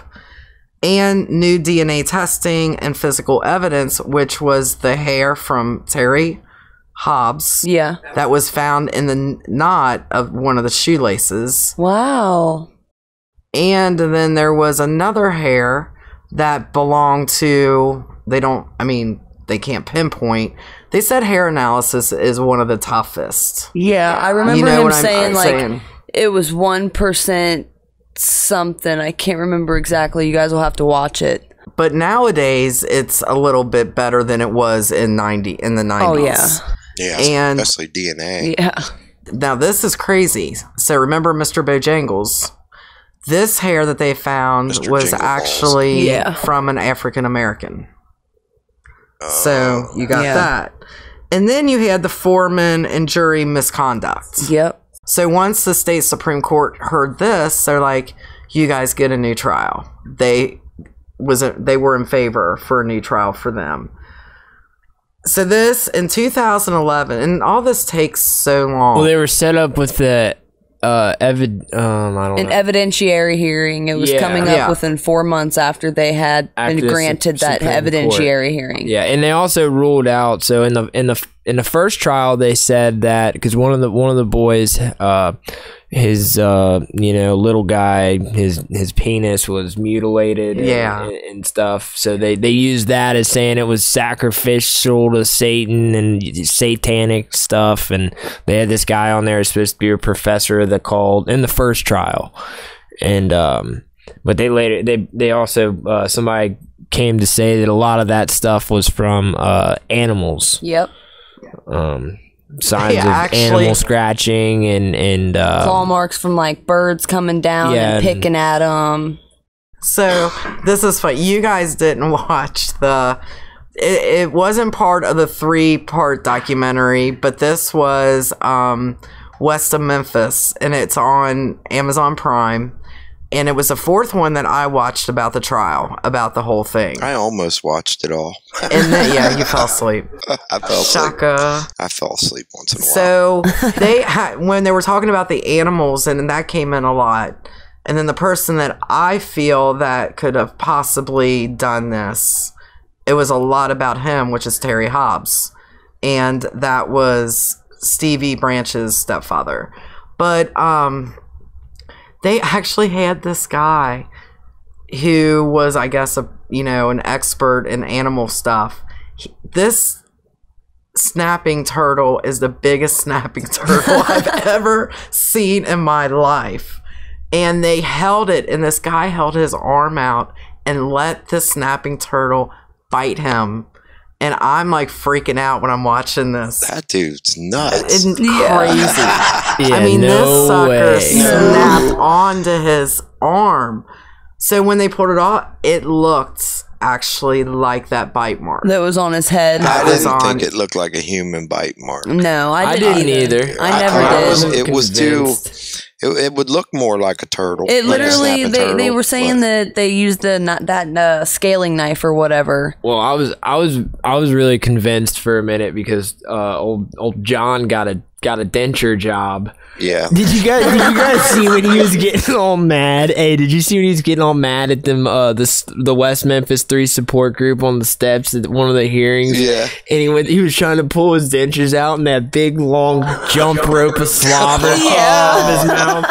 And new DNA testing and physical evidence, which was the hair from Terry Hobbs. Yeah. That was found in the knot of one of the shoelaces. Wow. And then there was another hair that belonged to, they can't pinpoint. They said hair analysis is one of the toughest. Yeah, I remember him saying it was 1%. Something I can't remember exactly. You guys will have to watch it. But nowadays, it's a little bit better than it was in the 90s. Oh yeah, and especially DNA. Yeah. Now this is crazy. So remember, Mr. Bojangles, this hair that they found was actually from an African American. So you got that, and then you had the foreman and jury misconduct. Yep. So once the state Supreme Court heard this, they're like, you guys get a new trial. They were in favor for a new trial for them. So this in 2011, and all this takes so long. Well, they were set up with the evidentiary hearing. It was coming up within 4 months after they had been granted that evidentiary hearing. Yeah, and they also ruled out. So in the first trial, they said that because one of the boys, little guy, his penis was mutilated. Yeah. And stuff. So they used that as saying it was sacrificial to Satan and satanic stuff. And they had this guy on there who's supposed to be a professor of the cult in the first trial. And but they later they also somebody came to say that a lot of that stuff was from animals. Yep. Signs of animal scratching and claw marks from like birds coming down and picking at them. So this is fun. You guys didn't watch it wasn't part of the 3-part documentary, but this was West of Memphis, and it's on Amazon Prime. And it was the 4th one that I watched about the trial, about the whole thing. I almost watched it all. And then, you fell asleep. I fell asleep. Shaka. I fell asleep once in a while. So when they were talking about the animals, and that came in a lot. And then the person that I feel that could have possibly done this, it was a lot about him, which is Terry Hobbs. And that was Stevie Branch's stepfather. But they actually had this guy who was, I guess, an expert in animal stuff. This snapping turtle is the biggest snapping turtle I've ever seen in my life. And they held it, and this guy held his arm out and let the snapping turtle bite him. And I'm like freaking out when I'm watching this. That dude's nuts. Isn't crazy. This sucker snapped onto his arm. So when they pulled it off, it looked actually like that bite mark that was on his head. I didn't think it looked like a human bite mark. No, I didn't either. I never did. It was too. It would look more like a turtle. It literally, they were saying that they used that scaling knife or whatever. Well, I was really convinced for a minute because old John got a denture job. Yeah. Did you guys see when he was getting all mad? Hey, did you see when he was getting all mad at them? The West Memphis 3 support group on the steps at one of the hearings. Yeah. And he was trying to pull his dentures out in that big long jump rope of slobber out of his mouth.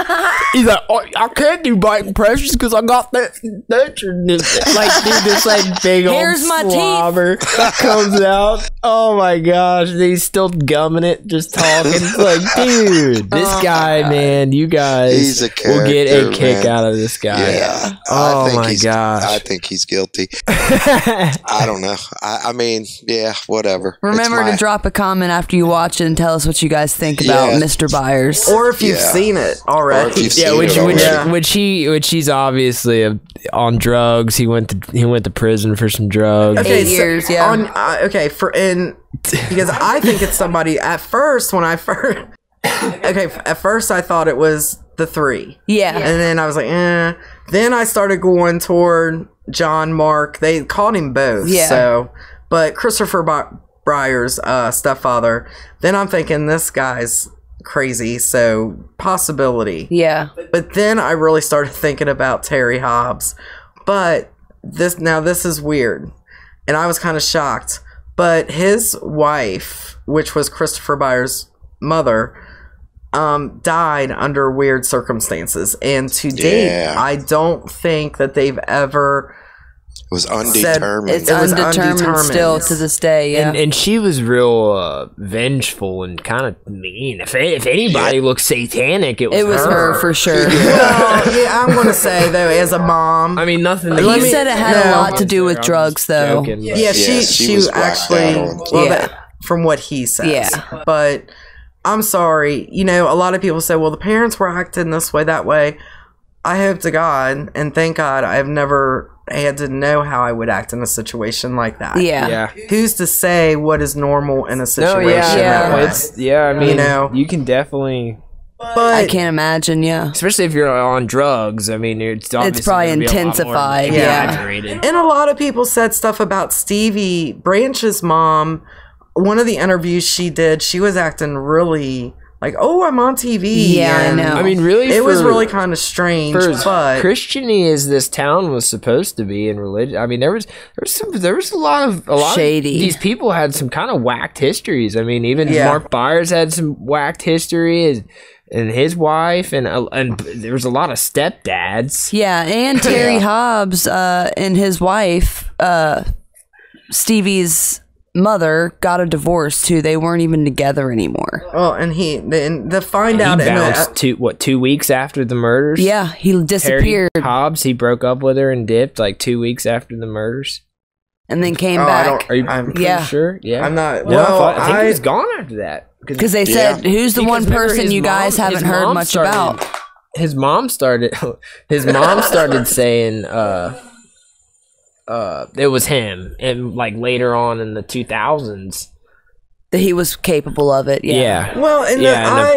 He's like, oh, I can't do bite impressions because I got that denture. Like, dude, this like big old slobber comes out. Oh my gosh, he's still gumming it, just talking. Like, dude, this guy, man, you guys will get a kick out of this guy. Yeah. Oh my gosh. I think he's guilty. I don't know. I mean, yeah, whatever. Remember to drop a comment after you watch it and tell us what you guys think about Mr. Byers. Or if you've seen it already. Yeah, which he's obviously on drugs. He went to prison for some drugs. Okay, 8 years, yeah. Because I think it's somebody. At first, at first I thought it was the 3. Yeah. And then I was like, eh. Then I started going toward John, Mark. They called him both. Yeah. So, but Christopher Byers, stepfather. Then I'm thinking this guy's crazy. So possibility. Yeah. But then I really started thinking about Terry Hobbs. But this is weird, and I was kind of shocked. But his wife, which was Christopher Byers' mother, died under weird circumstances. And to date, I don't think that they've ever... It was undetermined. It was undetermined still to this day. Yeah. And she was real vengeful and kind of mean. If anybody looked satanic, it was her for sure. Well, yeah, I'm going to say, though, as a mom. I mean, nothing. He said it had a lot to do with drugs, though. Joking, yeah, she was actually, from what he says. Yeah. But I'm sorry. You know, a lot of people say, well, the parents were acting this way, that way. I hope to God, and thank God, I have never... I had to know how I would act in a situation like that. Yeah. Who's to say what is normal in a situation? No, that way? I mean, you can definitely. But I can't imagine. Yeah. Especially if you're on drugs. I mean, it's probably intensified. And a lot of people said stuff about Stevie Branch's mom. One of the interviews she did, she was acting really. Like, oh, I'm on TV. Yeah, and I know. I mean, really, it was really kind of strange. But Christian-y as this town was supposed to be in religion, I mean, there was a lot shady. Of these people had some kind of whacked histories. I mean, even Mark Byers had some whacked histories. And his wife, and there was a lot of stepdads. Yeah, and Terry Hobbs and his wife, Stevie's mother, got a divorce too. They weren't even together anymore. Oh, and he bounced 2 weeks after the murders. Yeah, he disappeared. Terry Hobbs, he broke up with her and dipped like 2 weeks after the murders, and then came back. I'm pretty sure. Yeah, I'm not. No, well, I think he was gone after that because they said, "Who's the one person you guys haven't heard much about?" His mom started. His mom started saying. It was him, and like later on in the 2000s, that he was capable of it. Yeah. Well, and I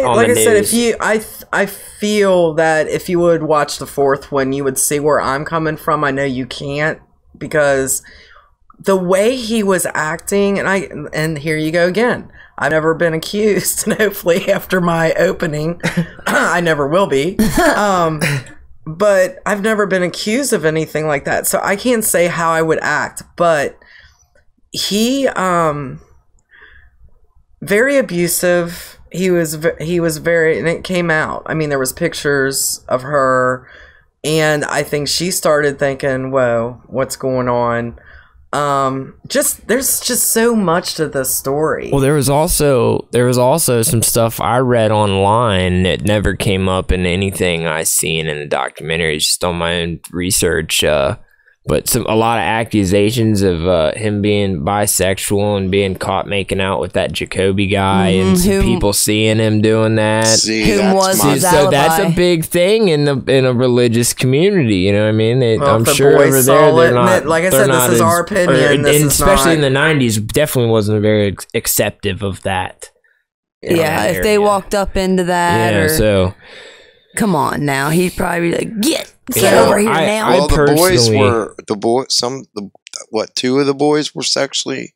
feel that if you would watch the 4th one, you would see where I'm coming from. I know you can't because the way he was acting, and here you go again. I've never been accused, and hopefully after my opening, I never will be. But I've never been accused of anything like that. So I can't say how I would act. But he, very abusive. He was very, and it came out. I mean, there was pictures of her. And I think she started thinking, whoa, what's going on? There's just so much to this story. Well, there was also some stuff I read online that never came up in anything I seen in the documentaries, just on my own research. But a lot of accusations of him being bisexual and being caught making out with that Jacoby guy, and some people seeing him doing that. So that's a big thing in the religious community. You know what I mean? I'm sure over there they're not. Like I said, this is our opinion, especially in the '90s. Definitely wasn't very acceptive of that. Yeah, if they walked up into that, yeah. So come on, now he'd probably be like, get over here now. Well, the boys were two of the boys were sexually.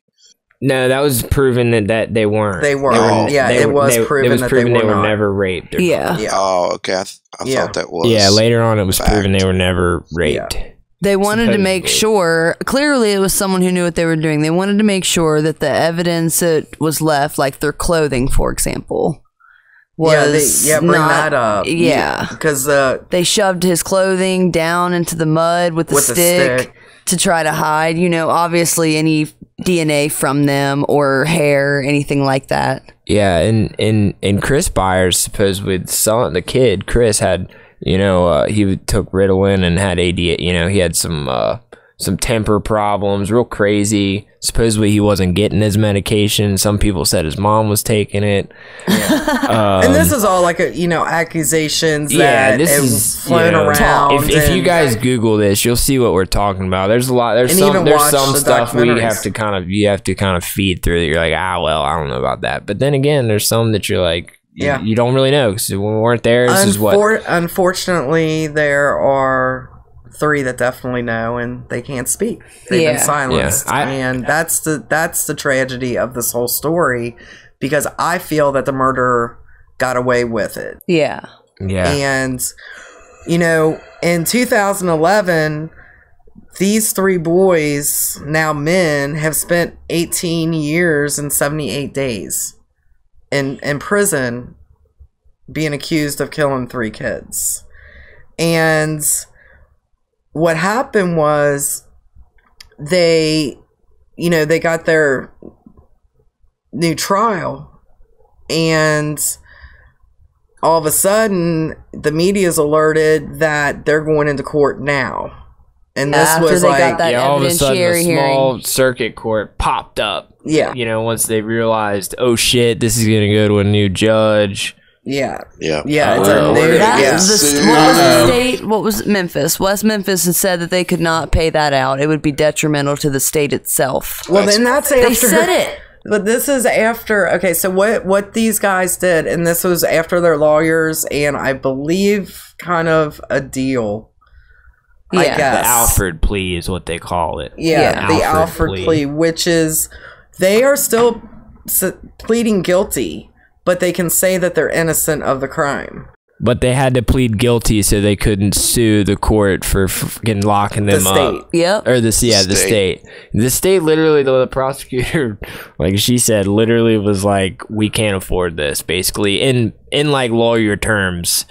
No, that was proven that they weren't. They weren't. Oh. Yeah, it was proven that they were never raped. Yeah. Oh, okay. I thought that was. Yeah, later on it was proven they were never raped. Yeah. They wanted to make sure, clearly it was someone who knew what they were doing. They wanted to make sure that the evidence that was left, like their clothing, for example, was bring that up. Yeah. Because they shoved his clothing down into the mud with a stick to try to hide, you know, obviously any DNA from them or hair, anything like that. Yeah, and Chris Byers, supposedly the kid, Chris had... You know, he took Ritalin and had ADHD. You know, he had some temper problems, real crazy. Supposedly, he wasn't getting his medication. Some people said his mom was taking it. Yeah. And this is all like accusations. Yeah, that this is flown around. If you guys Google this, you'll see what we're talking about. There's a lot. There's some stuff we have to kind of feed through that you're like, well, I don't know about that. But then again, there's some that you're like. Yeah, you don't really know because we weren't there. This is what. Unfortunately, there are three that definitely know, and they can't speak. They've been silenced, and that's the tragedy of this whole story. Because I feel that the murderer got away with it. Yeah. And in 2011, these three boys, now men, have spent 18 years and 78 days. In prison, being accused of killing three kids. And what happened was they got their new trial, and all of a sudden the media's alerted that they're going into court now. And this was like, all of a sudden, a small circuit court popped up. Yeah. Once they realized, oh shit, this is going to go to a new judge. Yeah. Yeah. Yeah. What was Memphis? West Memphis had said that they could not pay that out. It would be detrimental to the state itself. Well, then that's after. They said it. But this is after. Okay. So what these guys did, and this was after their lawyers, and I believe kind of a deal. The Alford plea is what they call it. The Alford plea, which is they are still pleading guilty, but they can say that they're innocent of the crime. But they had to plead guilty so they couldn't sue the court for fucking locking them up. The state. The state literally, the prosecutor, like she said, literally was like, we can't afford this, basically, in like lawyer terms.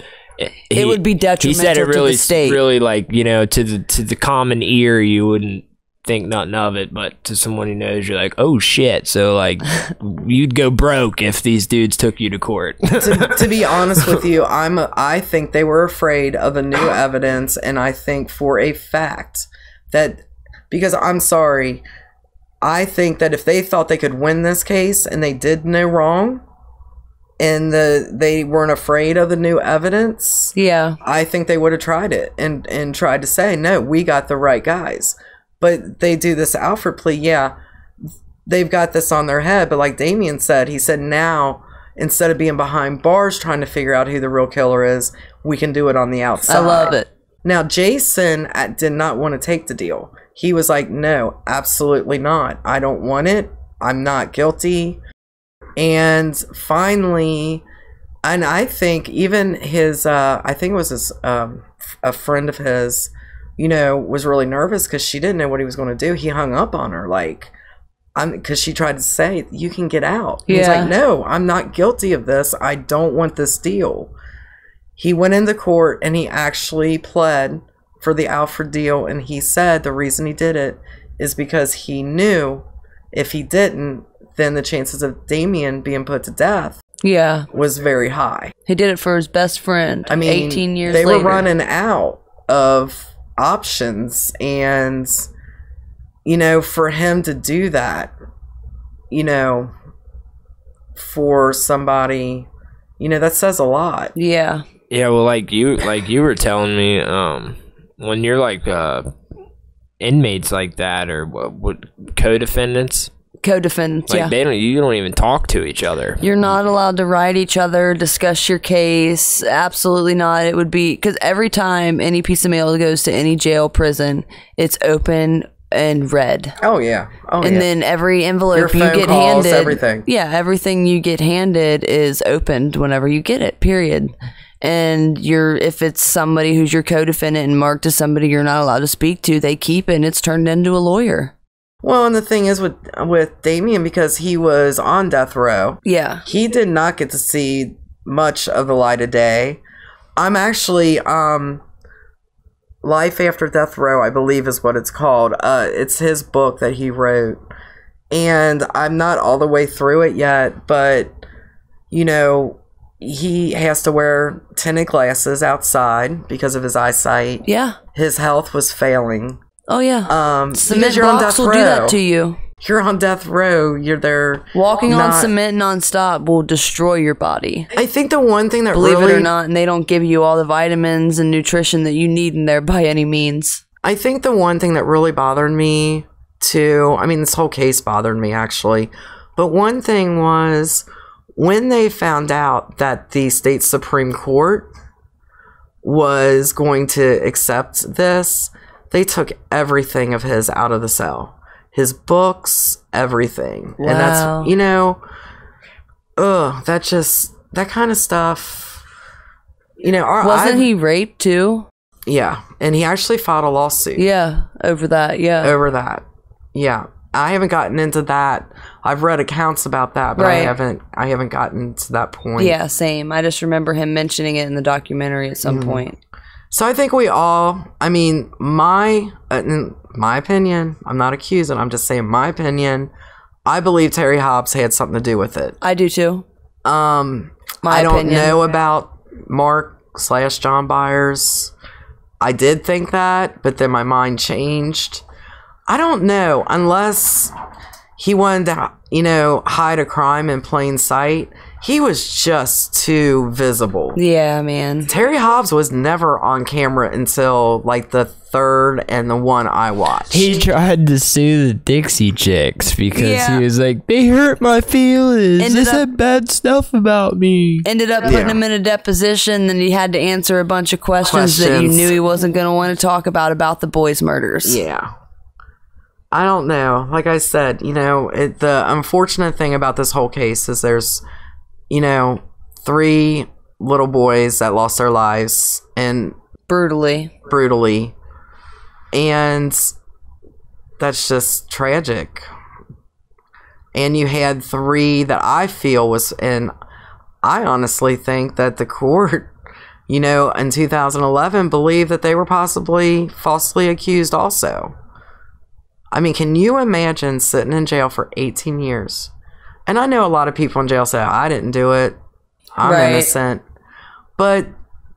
It would be detrimental to the state. Really, like, to the common ear, you wouldn't think nothing of it, but to someone who knows, you're like, oh shit. So like, you'd go broke if these dudes took you to court. to be honest with you, I think they were afraid of the new evidence, and I think for a fact that, because I'm sorry, I think that if they thought they could win this case and they did no wrong. And they weren't afraid of the new evidence. Yeah, I think they would have tried it and tried to say, no, we got the right guys. But they do this Alford plea. Yeah, they've got this on their head. But like Damien said, he said now instead of being behind bars trying to figure out who the real killer is, we can do it on the outside. I love it. Now Jason did not want to take the deal. He was like, no, absolutely not. I don't want it. I'm not guilty. And finally, and I think even his, I think it was his, a friend of his, was really nervous because she didn't know what he was going to do. He hung up on her, like, because she tried to say, you can get out. Yeah. He's like, no, I'm not guilty of this. I don't want this deal. He went into court and he actually pled for the Alford deal. And he said the reason he did it is because he knew if he didn't, then the chances of Damien being put to death was very high. He did it for his best friend. I mean, 18 years later. They were running out of options. And, you know, for him to do that, you know, for somebody, you know, that says a lot. Yeah. Yeah. Well, like you were telling me, when you're like, inmates like that, or what co-defendants, like, yeah, you don't even talk to each other. You're not allowed to write each other, discuss your case. Absolutely not. It would be, because every time any piece of mail goes to any jail, prison, it's open and read. Oh yeah. Oh, and yeah, then every envelope you get calls, handed, everything. Yeah, everything you get handed is opened whenever you get it, period. And you're, if it's somebody who's your co-defendant and marked as somebody you're not allowed to speak to, they keep it and it's turned into a lawyer. Well, and the thing is with Damien, because he was on death row, yeah, he did not get to see much of the light of day. I'm actually, Life After Death Row, I believe is what it's called. It's his book that he wrote, and I'm not all the way through it yet, but, you know, he has to wear tinted glasses outside because of his eyesight. Yeah. His health was failing. Oh, yeah. Cement blocks will do that to you. You're on death row. You're there. Walking on cement nonstop will destroy your body. I think the one thing that really... Believe it or not, and they don't give you all the vitamins and nutrition that you need in there by any means. I think the one thing that really bothered me, too... I mean, this whole case bothered me, actually. But one thing was... when they found out that the state Supreme Court was going to accept this, they took everything of his out of the cell. His books, everything. Wow. And that's, you know, that just, that kind of stuff. You know, wasn't he raped too? Yeah. And he actually filed a lawsuit. Yeah. Over that. Yeah. Over that. Yeah. I haven't gotten into that. I've read accounts about that, but right, I haven't gotten to that point. Yeah, same. I just remember him mentioning it in the documentary at some point. So I think we all, I mean, in my opinion, I'm not accusing, I'm just saying my opinion, I believe Terry Hobbs had something to do with it. I do too. I don't know about Mark/John Byers. I did think that, but then my mind changed. I don't know, unless he wanted to, you know, hide a crime in plain sight. He was just too visible. Yeah, man. Terry Hobbs was never on camera until, like, the third and the one I watched. He tried to sue the Dixie Chicks because he was like, they hurt my feelings. They said bad stuff about me. Ended up putting him in a deposition, then he had to answer a bunch of questions that you knew he wasn't going to want to talk about the boys' murders. Yeah. I don't know. Like I said, you know, the unfortunate thing about this whole case is there's, you know, 3 little boys that lost their lives, and brutally, and that's just tragic. And you had 3 that I feel was, and I honestly think that the court, you know, in 2011 believed that they were possibly falsely accused also. I mean, can you imagine sitting in jail for 18 years? And I know a lot of people in jail say, I didn't do it, I'm innocent. But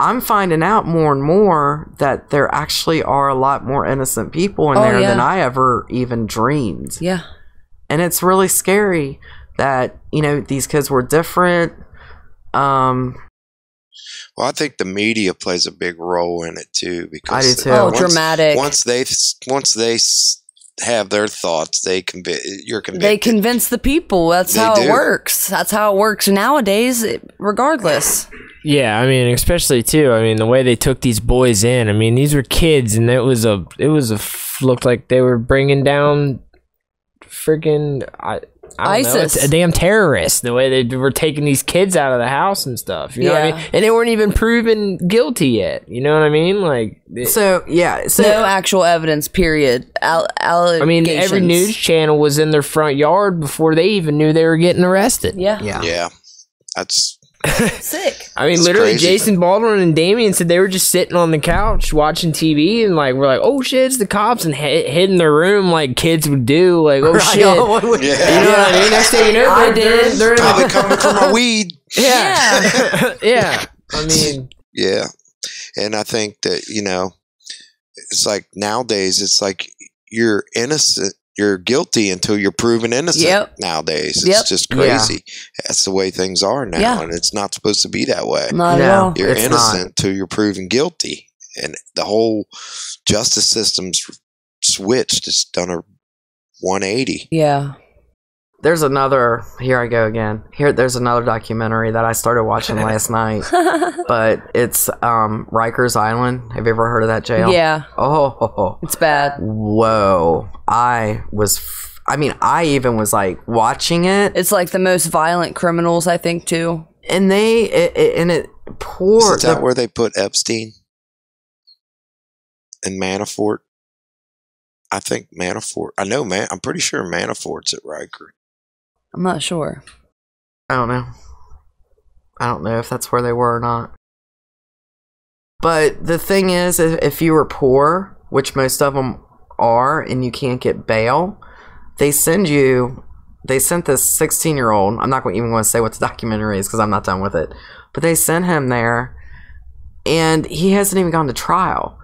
I'm finding out more and more that there actually are a lot more innocent people in there than I ever even dreamed. Yeah. And it's really scary that, you know, these kids were different. Well, I think the media plays a big role in it, too. Because I do, too. Dramatic. Once they have their thoughts, they convince the people. That's how it works nowadays, regardless. Yeah, I mean, especially too, I mean, the way they took these boys in, I mean, these were kids, and it was a looked like they were bringing down freaking ISIS. It's a damn terrorist, the way they were taking these kids out of the house and stuff, you know what I mean? And they weren't even proven guilty yet, you know what I mean? Like, so no actual evidence, period. I mean, every news channel was in their front yard before they even knew they were getting arrested. Yeah That's sick. I mean, it's literally crazy. Jason Baldwin and Damien said they were just sitting on the couch watching TV, and like, we're like, oh shit, it's the cops, and hid in their room like kids would do. Like, oh shit, you know what I mean? Next thing you know, they're probably coming for my weed. Yeah. I mean, yeah, and I think that, you know, it's like nowadays, it's like you're innocent, you're guilty until you're proven innocent. Yep. Nowadays, it's just crazy. Yeah. That's the way things are now, and it's not supposed to be that way. No, you're innocent until you're proven guilty, and the whole justice system's switched. It's done a 180. Yeah. There's another, there's another documentary that I started watching last night, but it's Rikers Island. Have you ever heard of that jail? Yeah. Oh. It's bad. Whoa. I even was like watching it. It's like the most violent criminals, I think, too. And Is that where they put Epstein and Manafort? I think Manafort. I know, man. I'm pretty sure Manafort's at Rikers. I'm not sure. I don't know. I don't know if that's where they were or not. But the thing is, if you were poor, which most of them are, and you can't get bail, they sent this 16-year-old. I'm not even going to say what the documentary is because I'm not done with it. But they sent him there, and he hasn't even gone to trial.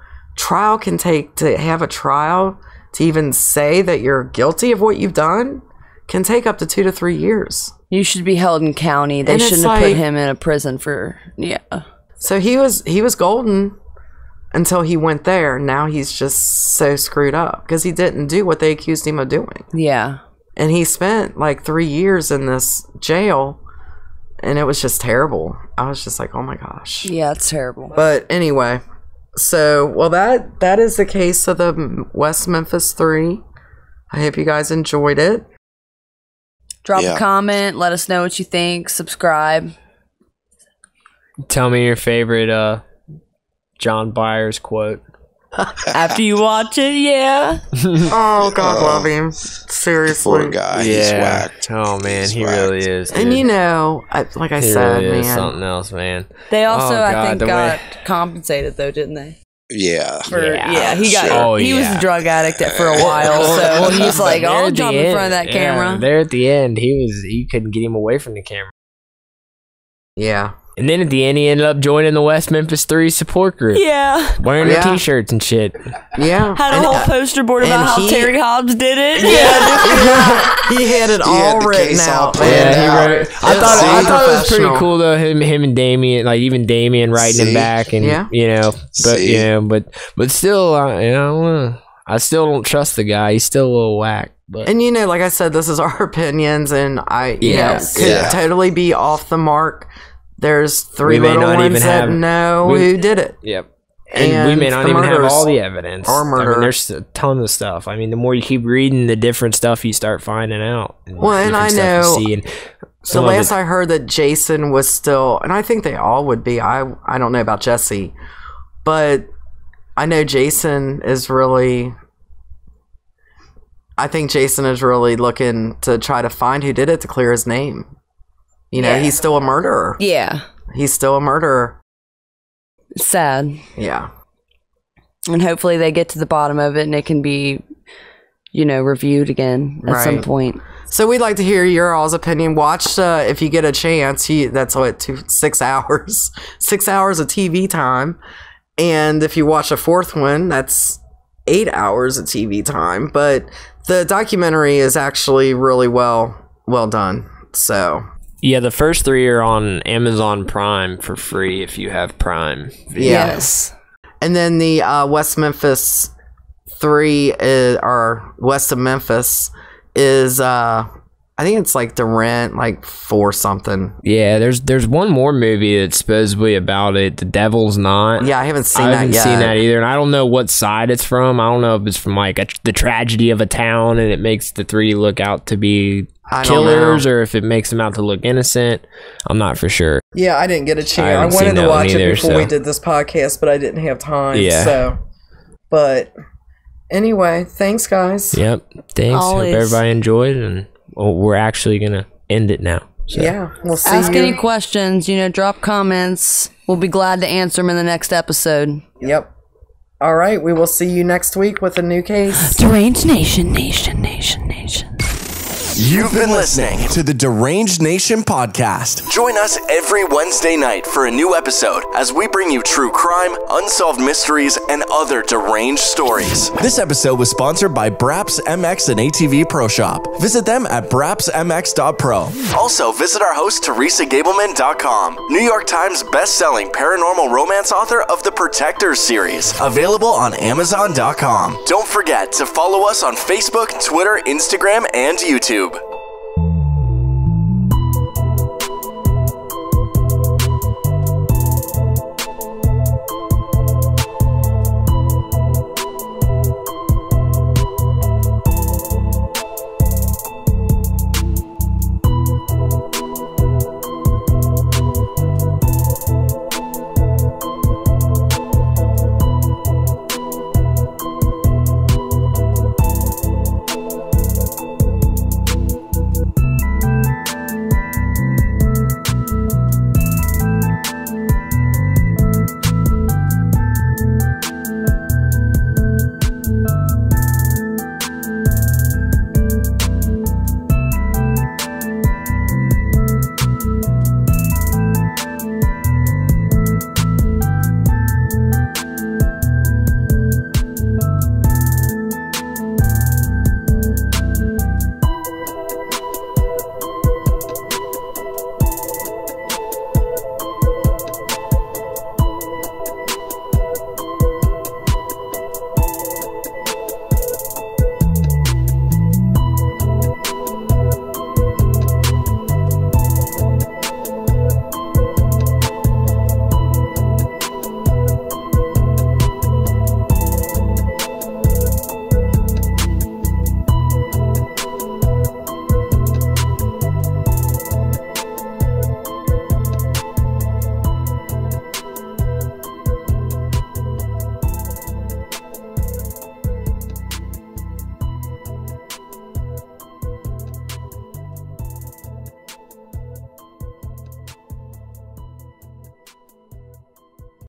To even say that you're guilty of what you've done can take up to 2 to 3 years. You should be held in county. They shouldn't have put him in a prison for So he was golden until he went there. Now he's just so screwed up because he didn't do what they accused him of doing. Yeah. And he spent like 3 years in this jail, and it was just terrible. I was just like, oh my gosh. Yeah, it's terrible. But anyway, so, well, that is the case of the West Memphis 3. I hope you guys enjoyed it. Drop a comment. Let us know what you think. Subscribe. Tell me your favorite John Byers quote. After you watch it, Oh, God love him. Seriously. Poor guy. Yeah. He's whacked. Oh, man. He really is. Dude. And, like I said, really is something else, man. They also, got compensated, though, didn't they? Yeah. He was a drug addict for a while, so he's like, I'll jump in front of that camera. There at the end, you couldn't get him away from the camera. Yeah. And then at the end, he ended up joining the West Memphis 3 support group. Yeah. Wearing their t-shirts and shit. Yeah. Had a whole poster board about how Terry Hobbs did it. Yeah. He had it all written out. Yeah, he wrote it. I thought it was pretty cool, though, him and Damien, like even Damien writing him back. And, but still, I still don't trust the guy. He's still a little whack. But. And, like I said, this is our opinions, and I could totally be off the mark. There's three little ones that know who did it. Yep. And we may not even have all the evidence. Or murder. I mean, there's a ton of stuff. I mean, the more you keep reading, the different stuff you start finding out. Well, and I know. So last I heard that Jason was still, and I think they all would be. I don't know about Jessie, but I know Jason is really. I think Jason is really looking to try to find who did it to clear his name. He's still a murderer. Yeah. He's still a murderer. Sad. Yeah. And hopefully they get to the bottom of it and it can be, reviewed again at some point. So we'd like to hear your all's opinion. Watch, if you get a chance, that's what, 6 hours. 6 hours of TV time. And if you watch a fourth one, that's 8 hours of TV time. But the documentary is actually really well done. So... Yeah, the first 3 are on Amazon Prime for free if you have Prime. Yes. And then the West Memphis 3, or West of Memphis, is, I think it's like the rent, like 4 something. Yeah, there's one more movie that's supposedly about it, The Devil's Knot. Yeah, I haven't seen that yet. I haven't seen that either, and I don't know what side it's from. I don't know if it's from like the tragedy of a town and it makes the 3 look out to be... killers, or if it makes them out to look innocent. I'm not for sure. Yeah, I didn't get a chance. I wanted to watch it before we did this podcast, but I didn't have time. Yeah. So, but anyway, thanks, guys. Yep. Thanks. Always. Hope everybody enjoyed, and we're actually gonna end it now. So. Yeah. We'll see. Ask any questions. Drop comments. We'll be glad to answer them in the next episode. Yep. All right. We will see you next week with a new case. Deranged Nation. You've been listening to the Deranged Nation podcast. Join us every Wednesday night for a new episode as we bring you true crime, unsolved mysteries, and other deranged stories. This episode was sponsored by Braps MX and ATV Pro Shop. Visit them at brapsmx.pro. Also, visit our host, teresagableman.com, New York Times best-selling paranormal romance author of the Protectors series, available on Amazon.com. Don't forget to follow us on Facebook, Twitter, Instagram, and YouTube.